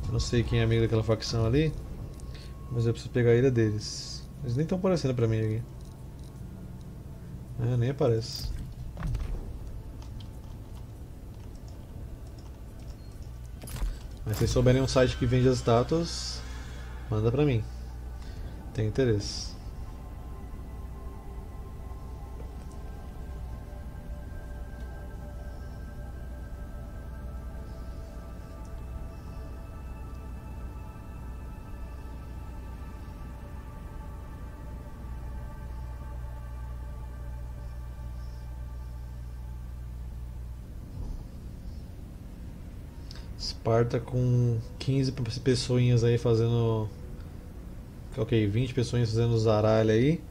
Eu não sei quem é amigo daquela facção ali, mas eu preciso pegar a ilha deles. Eles nem estão aparecendo pra mim aqui. É, nem aparece. Mas se vocês souberem um site que vende as estátuas, manda pra mim. Tem interesse. Esparta com quinze pessoinhas aí fazendo... Ok, vinte pessoinhas fazendo zaralha aí.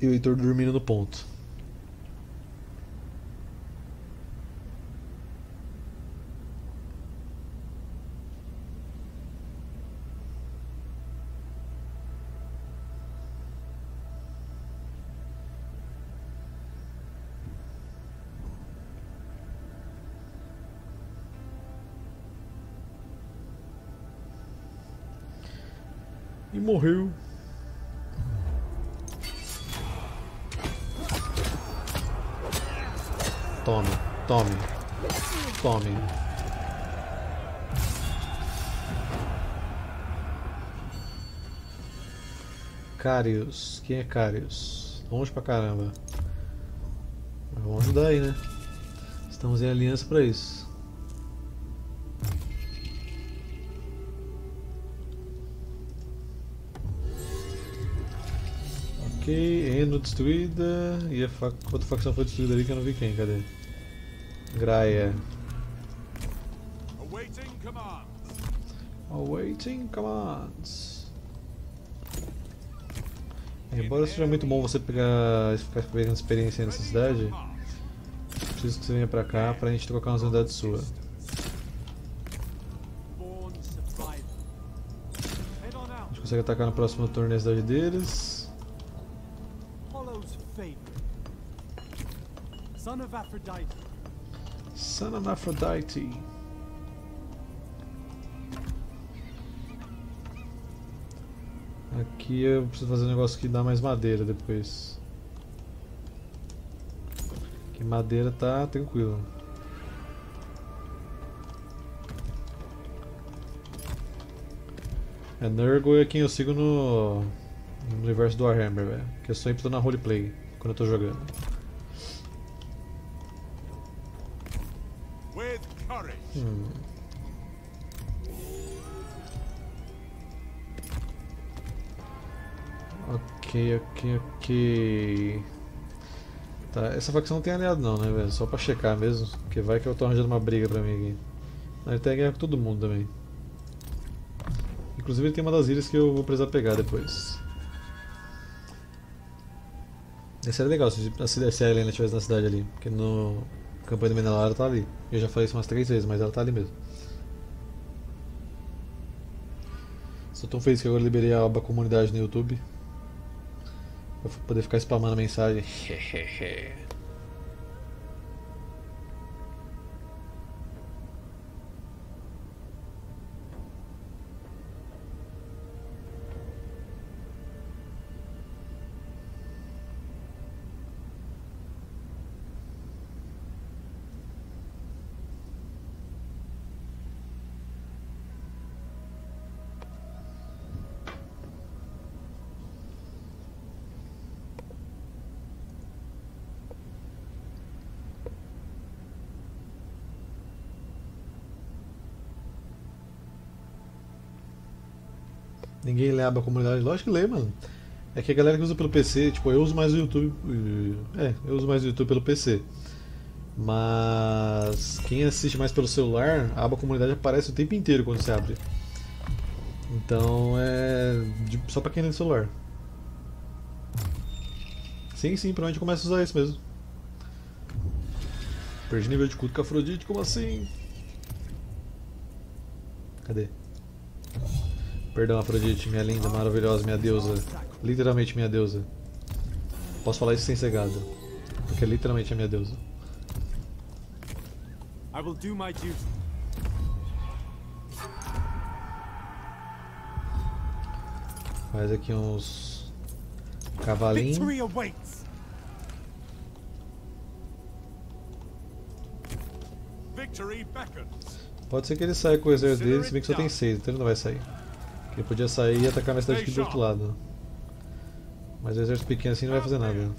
E o Heitor dormindo no ponto. Morreu. Tome, tome, tome. Kários, quem é Kários? Longe pra caramba. Mas vamos ajudar aí, né? Estamos em aliança pra isso. Eno destruída, e a fac... outra facção foi destruída ali que eu não vi quem, cadê? Graia. Awaiting commands. Awaiting commands. Embora seja muito bom você pegar, ficar pegando experiência nessa cidade, preciso que você venha pra cá pra gente trocar umas unidades suas. A gente consegue atacar no próximo turno na cidade deles. Son of Aphrodite. Son of Aphrodite. Aqui eu preciso fazer um negócio que dá mais madeira depois. Que madeira tá tranquilo. É Nurgle é quem eu sigo no, no universo do Warhammer, velho. Que eu sempre tô na roleplay quando eu tô jogando. Hum. Ok, ok, ok. Tá, essa facção não tem aliado não, né, velho? Só pra checar mesmo, porque vai que eu tô arranjando uma briga pra mim aqui. Ele tem guerra com todo mundo também. Inclusive ele tem uma das ilhas que eu vou precisar pegar depois. Esse era legal se, se a Helena estivesse na cidade ali, porque no... a campanha do Menelau ela tá ali. Eu já falei isso umas três vezes, mas ela tá ali mesmo. Estou tão feliz que agora liberei a aba comunidade no YouTube pra poder ficar spamando a mensagem. Ninguém lê a aba comunidade? Lógico que lê, mano. É que a galera que usa pelo P C, tipo, eu uso mais o YouTube. É, eu uso mais o YouTube pelo P C. Mas quem assiste mais pelo celular, a aba comunidade aparece o tempo inteiro quando você abre. Então é só pra quem lê no celular. Sim, sim, provavelmente começa a usar isso mesmo. Perdi nível de culto com Afrodite, como assim? Cadê? Perdão, Afrodite, minha linda, maravilhosa, minha deusa. Literalmente minha deusa. Posso falar isso sem ser gado, porque literalmente é minha deusa. I will do my duty. Faz aqui uns cavalinhos. Pode ser que ele saia com o exército dele, se bem que só tem seis, então ele não vai sair. Porque ele podia sair e atacar minha cidade aqui do outro lado. Mas o exército pequeno assim não vai fazer nada.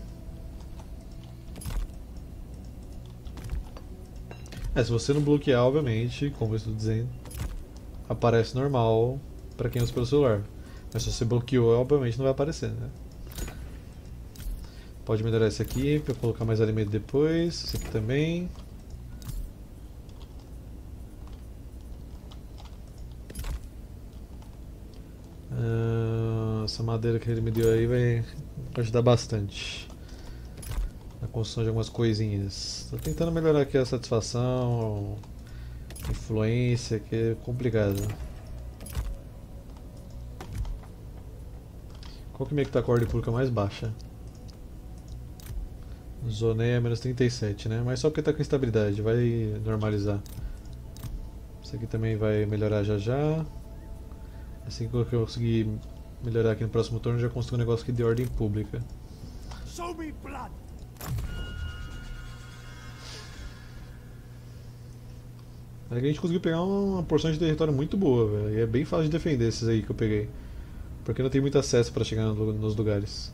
É, se você não bloquear, obviamente, como eu estou dizendo, aparece normal para quem usa pelo celular. Mas se você bloqueou, obviamente não vai aparecer, né? Pode melhorar esse aqui, para eu colocar mais alimento depois. Esse aqui também. Ah, essa madeira que ele me deu aí vai ajudar bastante na construção de algumas coisinhas. Estou tentando melhorar aqui a satisfação, a influência, que é complicado. Qual que é que tá a corda pública mais baixa? Zoneia menos trinta e sete, né? Mas só porque tá com estabilidade, vai normalizar. Isso aqui também vai melhorar já já. Assim que eu conseguir melhorar aqui no próximo turno, já construo um negócio que dê ordem pública. A gente conseguiu pegar uma porção de território muito boa, velho. E é bem fácil de defender esses aí que eu peguei, porque não tem muito acesso para chegar nos lugares.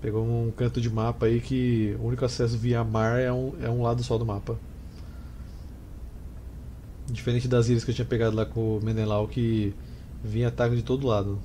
Pegou um canto de mapa aí que o único acesso via mar é um, é um lado só do mapa. Diferente das ilhas que eu tinha pegado lá com o Menelau, que vinha ataque de todo lado.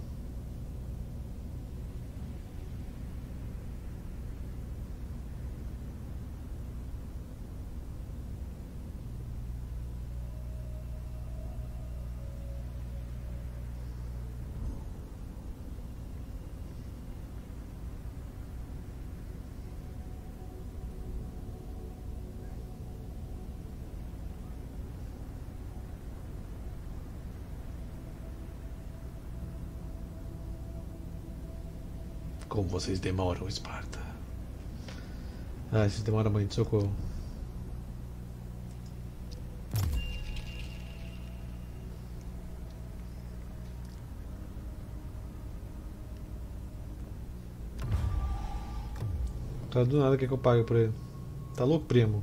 Como vocês demoram, Esparta. Ah, vocês demoram muito, socorro. Tá do nada que eu pago por ele. Tá louco, primo?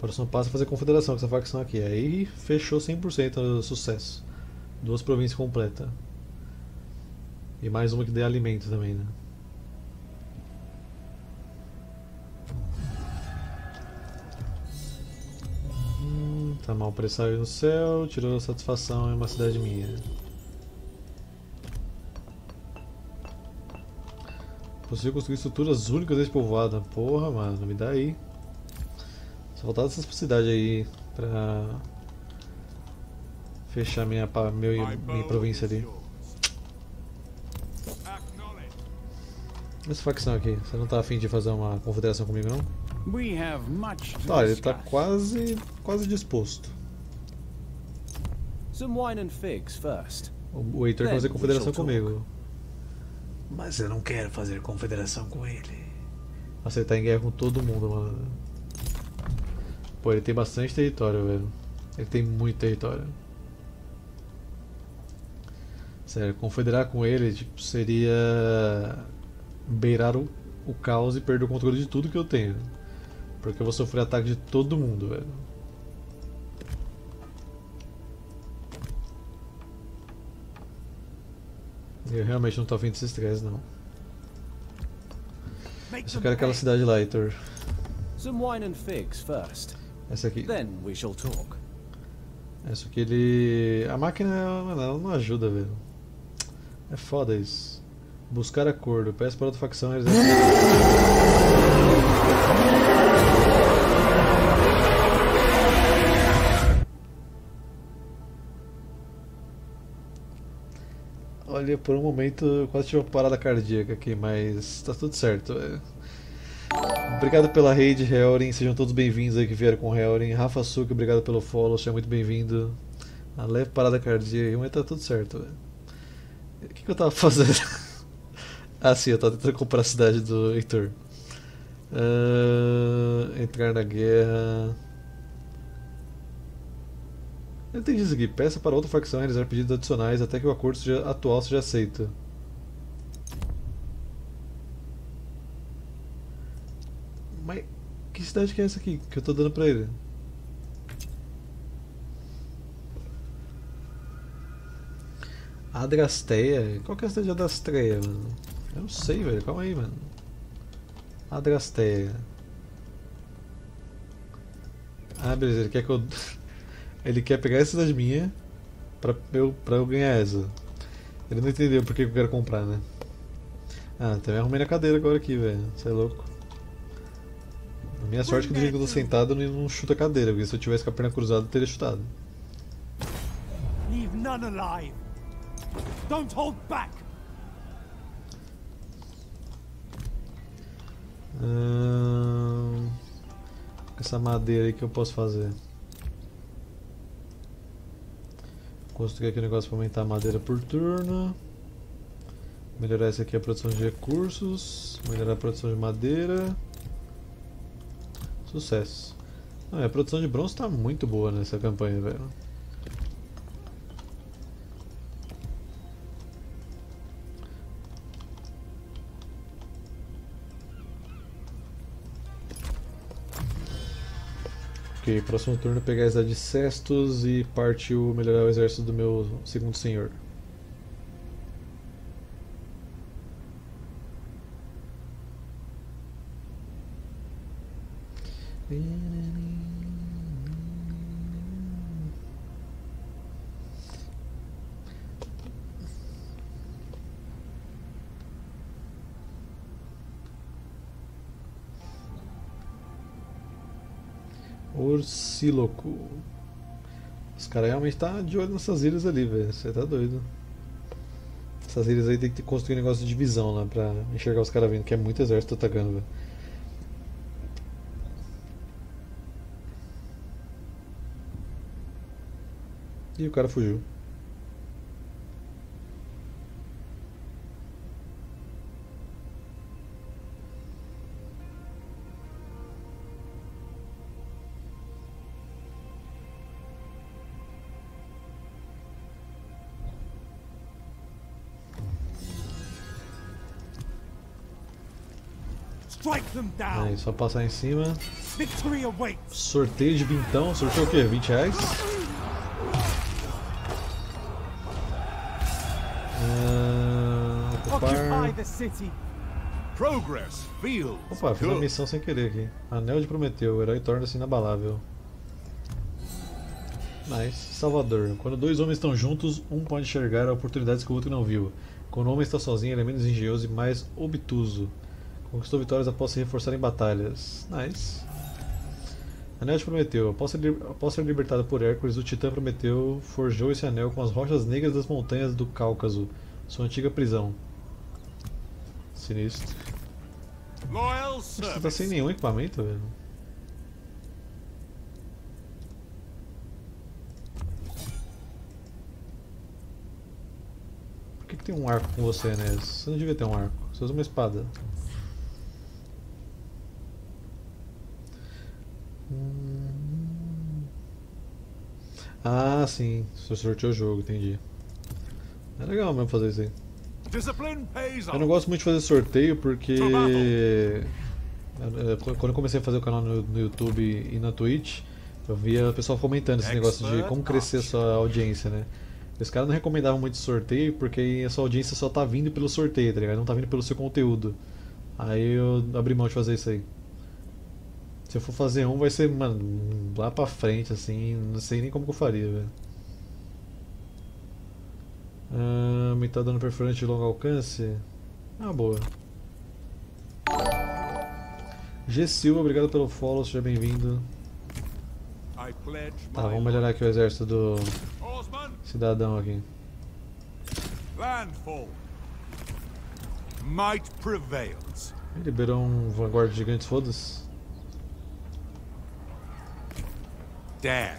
Agora só passa a fazer confederação com essa facção aqui. Aí fechou cem por cento do sucesso. Duas províncias completas. E mais uma que dê alimento também, né? Hum, tá mal pressário no céu. Tirou a satisfação. É uma cidade minha. Possível construir estruturas únicas desse povoado. Porra, mano. Me dá aí. Só faltava essas possibilidades aí pra fechar minha, pra, meu, minha província ali. Essa facção aqui, você não tá afim de fazer uma confederação comigo não? Tá, ele tá quase, quase disposto. O Heitor quer fazer confederação comigo. Mas eu não quero fazer confederação com ele. Nossa, ele tá em guerra com todo mundo, mano. Pô, ele tem bastante território, velho. Ele tem muito território. Sério, confederar com ele tipo, seria beirar o, o caos e perder o controle de tudo que eu tenho. Porque eu vou sofrer ataque de todo mundo, velho. Eu realmente não tô afim desse estresse, não. Eu só quero aquela cidade lá, Heitor. Essa aqui. Essa aqui ele... A máquina ela não ajuda, velho. É foda isso. Buscar acordo. Peço para outra facção eles... Olha, por um momento eu quase tive uma parada cardíaca aqui, mas tá tudo certo, velho. Obrigado pela raid, Helrin. Sejam todos bem-vindos aí que vieram com o Helrin. Rafa Suki, obrigado pelo follow, seja muito bem-vindo. A leve parada cardíaca, mas tá tudo certo, velho. O que, que eu tava fazendo? Ah, sim, eu tava tentando comprar a cidade do Heitor. Uh, entrar na guerra. Eu entendi isso aqui. Peça para outra facção realizar pedidos adicionais até que o acordo seja, atual seja aceito. Mas que cidade que é essa aqui que eu tô dando pra ele? Adrasteia? Qual que é a cidade de Adrasteia, mano? Eu não sei, velho. Calma aí, mano. Adrasteia. Ah, beleza. Ele quer que eu... Ele quer pegar essa cidade minha pra eu, pra eu ganhar essa. Ele não entendeu porque eu quero comprar, né? Ah, até me arrumei na cadeira agora aqui, velho. Você é louco. A minha sorte é que do jeito que eu tô sentado eu não chuto a cadeira, porque se eu tivesse com a perna cruzada eu teria chutado. Leave none alive. Don't hold back. Hum, essa madeira aí que eu posso fazer. Construir aqui um negócio para aumentar a madeira por turno. Melhorar essa aqui a produção de recursos. Melhorar a produção de madeira. Sucesso. Não, a produção de bronze está muito boa nessa campanha, velho. Ok, próximo turno pegar as de Cestos e partiu melhorar o exército do meu segundo senhor. Orsíloco. Os caras realmente tá de olho nessas ilhas ali, velho. Você tá doido. Essas ilhas aí tem que construir um negócio de divisão lá pra enxergar os caras vindo, que é muito exército atacando, velho. E o cara fugiu. Aí, só passar em cima. Sorteio de vintão. Sorteio o quê? vinte reais? Uh, Opa, fiz a missão sem querer aqui. Anel de Prometeu. O herói torna-se inabalável. Nice. Salvador. Quando dois homens estão juntos, um pode enxergar oportunidades que o outro não viu. Quando o homem está sozinho, ele é menos engenhoso e mais obtuso. Conquistou vitórias após se reforçar em batalhas. Nice. Anel de Prometeu. Após ser, após ser libertado por Hércules, o titã Prometeu forjou esse anel com as rochas negras das montanhas do Cáucaso, sua antiga prisão. Sinistro. Você tá sem nenhum equipamento, velho. Por que, que tem um arco com você, Enéas? Você não devia ter um arco. Você usa uma espada. Ah, sim, você sorteou o jogo, entendi. É legal mesmo fazer isso aí. Eu não gosto muito de fazer sorteio porque quando eu comecei a fazer o canal no YouTube e na Twitch, eu via o pessoal comentando esse negócio de como crescer a sua audiência, né? Os caras não recomendavam muito sorteio porque a sua audiência só tá vindo pelo sorteio, tá ligado? Não tá vindo pelo seu conteúdo. Aí eu abri mão de fazer isso aí. Se eu for fazer um, vai ser, mano, lá pra frente, assim, não sei nem como que eu faria, velho. Ah, me tá dando perfurante de longo alcance? Ah, boa. G. Silva, obrigado pelo follow, seja bem-vindo. Tá, vamos melhorar aqui o exército do cidadão aqui. Liberou um vanguarda gigante, foda-se. É,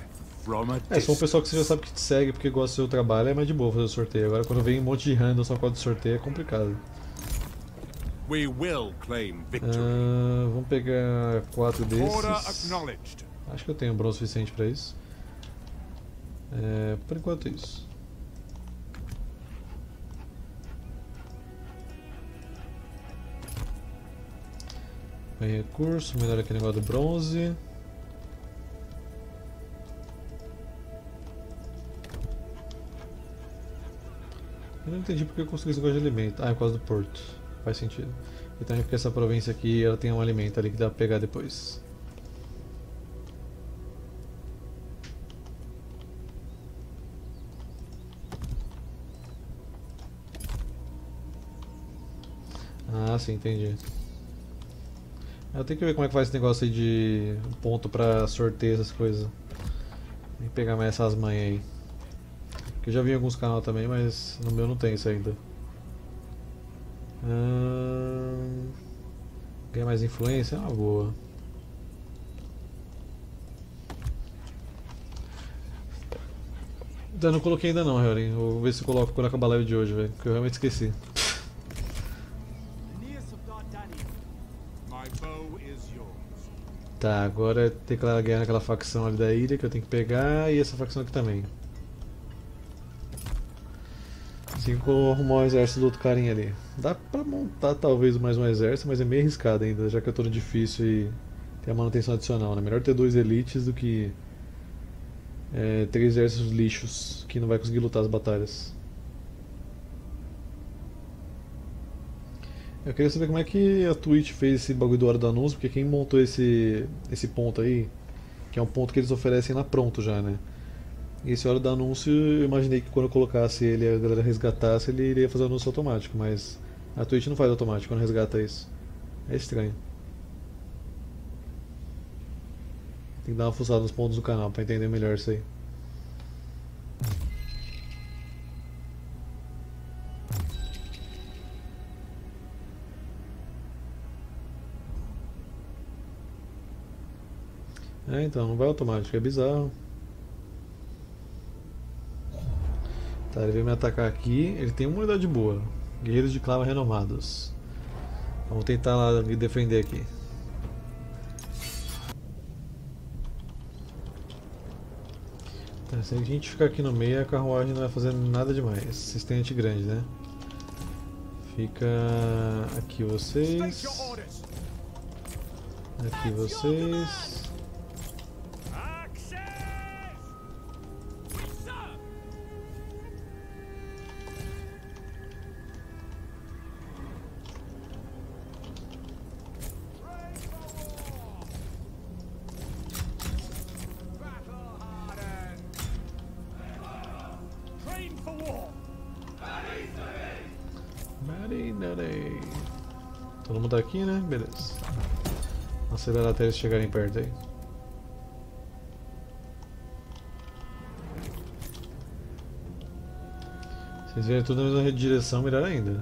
só um pessoal que você já sabe que te segue porque gosta do seu trabalho, é mais de boa fazer o sorteio. Agora quando vem um monte de random só quando sorteio é complicado. We will claim victory. Ah, vamos pegar quatro desses. Acho que eu tenho bronze suficiente para isso. É, por enquanto é isso. Tem recurso, melhor aquele negócio do bronze. Eu não entendi porque eu consegui esse negócio de alimento. Ah, é por causa do porto. Faz sentido. E também porque essa província aqui, ela tem um alimento ali que dá pra pegar depois. Ah, sim, entendi. Eu tenho que ver como é que faz esse negócio aí de ponto pra sorteio essas coisas. Tem que pegar mais essas manhas aí. Que eu já vi em alguns canais também, mas no meu não tem isso ainda. Hum... Ganhar mais influência é uma boa. Eu não coloquei ainda não, Helena. Vou ver se eu coloco quando acabar a live de hoje, velho. Porque eu realmente esqueci. Tá, agora é declarar guerra naquela facção ali da ilha que eu tenho que pegar e essa facção aqui também. Assim que eu vou arrumar o exército do outro carinha ali. Dá pra montar talvez mais um exército, mas é meio arriscado ainda, já que eu tô no difícil e tem a manutenção adicional, né? Melhor ter dois elites do que é, ter exércitos lixos que não vai conseguir lutar as batalhas. Eu queria saber como é que a Twitch fez esse bagulho do hora do anúncio, porque quem montou esse, esse ponto aí, que é um ponto que eles oferecem lá pronto já, né? E esse hora do anúncio, eu imaginei que quando eu colocasse ele e a galera resgatasse, ele iria fazer o anúncio automático, mas a Twitch não faz automático quando resgata isso. É estranho. Tem que dar uma fuçada nos pontos do canal pra entender melhor isso aí. É, então, não vai automático, é bizarro. Tá, ele veio me atacar aqui, ele tem uma unidade boa. Guerreiros de clava renomados. Vamos tentar lá me defender aqui. Tá, se a gente ficar aqui no meio, a carruagem não vai fazer nada demais. Vocês têm gente grande, né? Fica aqui vocês. Aqui vocês. Aqui, né? Beleza. Vamos acelerar até eles chegarem perto aí. Vocês verem tudo na mesma direção, melhor ainda.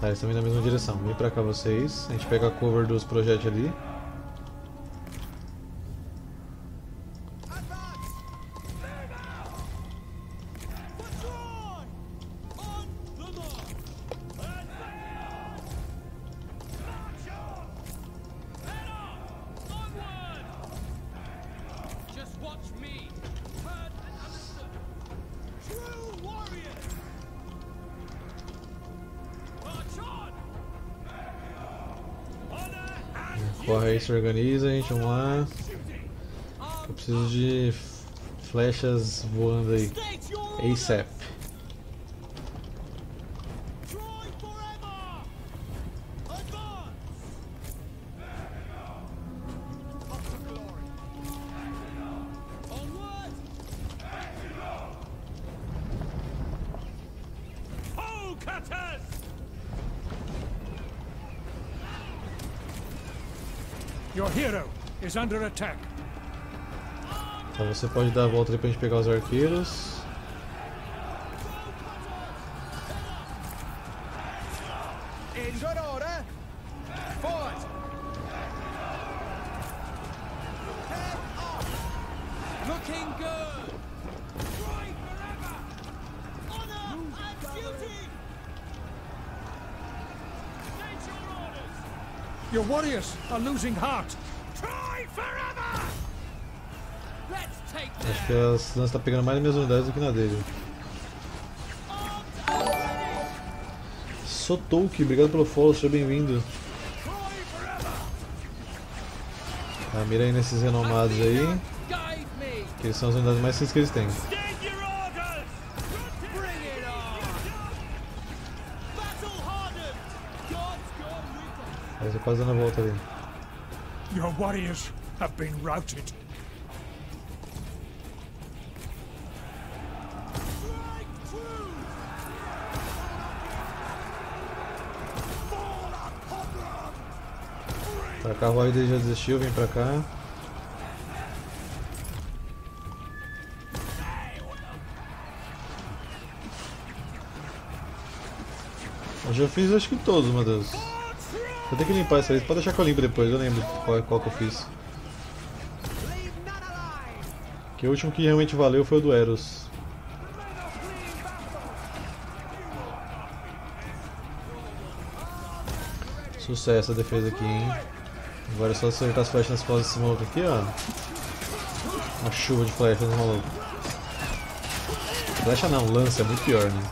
Tá, eles estão indo na mesma direção. Vem pra cá vocês. A gente pega a cover dos projéteis ali. Corre aí, se organiza, gente, vamos lá. Eu preciso de flechas voando aí. ASAP. Então você pode dar a volta aí pra gente pegar os arqueiros. Em Jororã! Foge! Head off! Looking good! Troy forever! Honor and duty! State your orders! Your warriors are losing heart! Troy forever! Let's take them! Acho que a Susana está pegando mais nas minhas unidades do que na dele. Sotouki, obrigado pelo follow, seja bem-vindo. Ah, mira aí nesses renomados aí, que eles são as unidades mais simples que eles têm. Mas eu quase dando a volta ali. Your warriors have been routed. A carruagem dele já desistiu, vem pra cá. Eu já fiz acho que todos, meu Deus. Eu tenho que limpar essa aí, pode deixar que eu limpo depois, eu lembro qual, qual que eu fiz. Que o último que realmente valeu foi o do Eros. Sucesso a defesa aqui, hein? Agora é só acertar as flechas nas costas desse maluco aqui, ó. Uma chuva de flechas no maluco. Flecha não, lança é muito pior, né?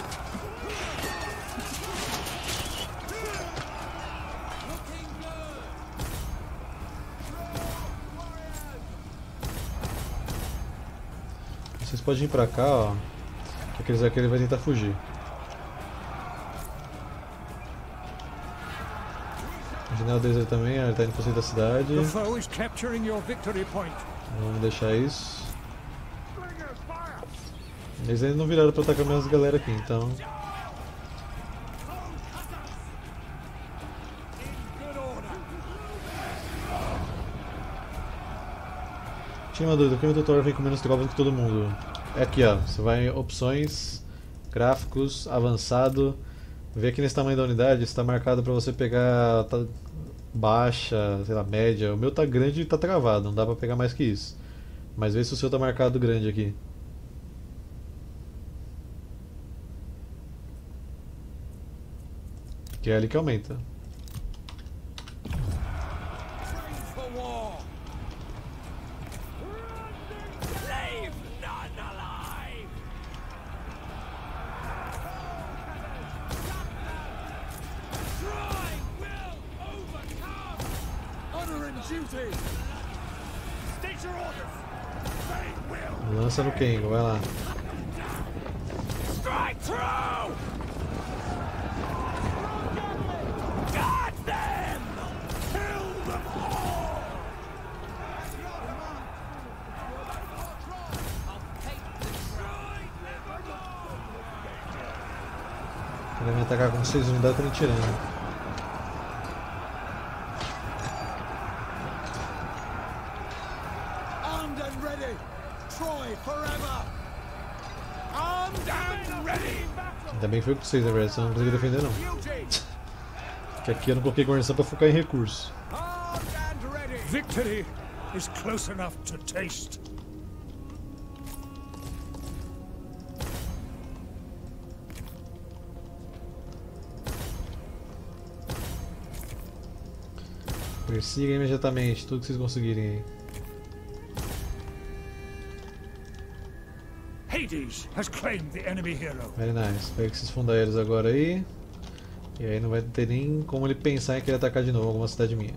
Vocês podem ir pra cá, ó. Que aqueles aqui ele vai tentar fugir. O deles também, ele está indo para o centro da cidade. Vamos deixar isso. Eles ainda não viraram para atacar mais galera aqui, então. Tinha uma dúvida, por que o tutor vem com menos goblins que todo mundo? É aqui, ó. Você vai em opções, gráficos, avançado. Vê aqui nesse tamanho da unidade, está marcado para você pegar tá baixa, sei lá, média. O meu tá grande e tá travado, não dá para pegar mais que isso. Mas vê se o seu tá marcado grande aqui. Que é ali que aumenta. Lança no Kengo, vai lá. Ele vai me atacar com seis unidades para me tirar. Ainda bem que foi com vocês, na verdade, senão não consegui defender não. Porque aqui eu não coloquei guarnição pra focar em recursos. Persiga imediatamente tudo que vocês conseguirem aí. Has claimed the enemy hero. Very nice. Pega esses fundadores agora aí. E aí não vai ter nem como ele pensar em querer atacar de novo alguma cidade minha.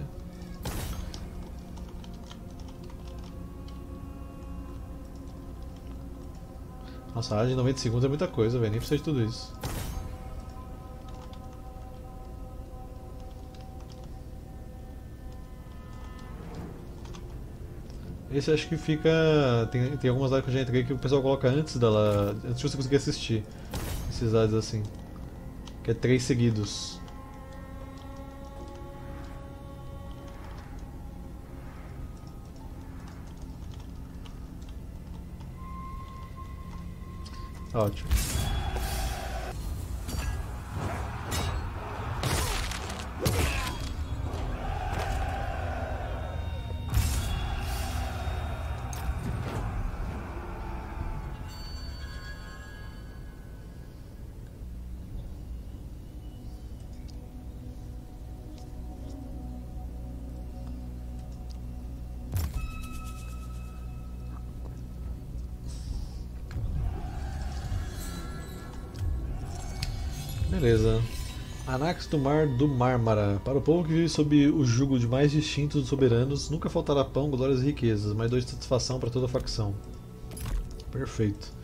Nossa, a área de noventa segundos é muita coisa, velho. Nem precisa de tudo isso. Esse acho que fica... Tem, tem algumas lives que eu já entrei que o pessoal coloca antes dela... Antes de você conseguir assistir esses lives assim. Que é três seguidos. Ótimo. Beleza. Anax do Mar do Mármara. Para o povo que vive sob o jugo de mais distintos dos soberanos, nunca faltará pão, glórias e riquezas, mas dou satisfação para toda a facção. Perfeito.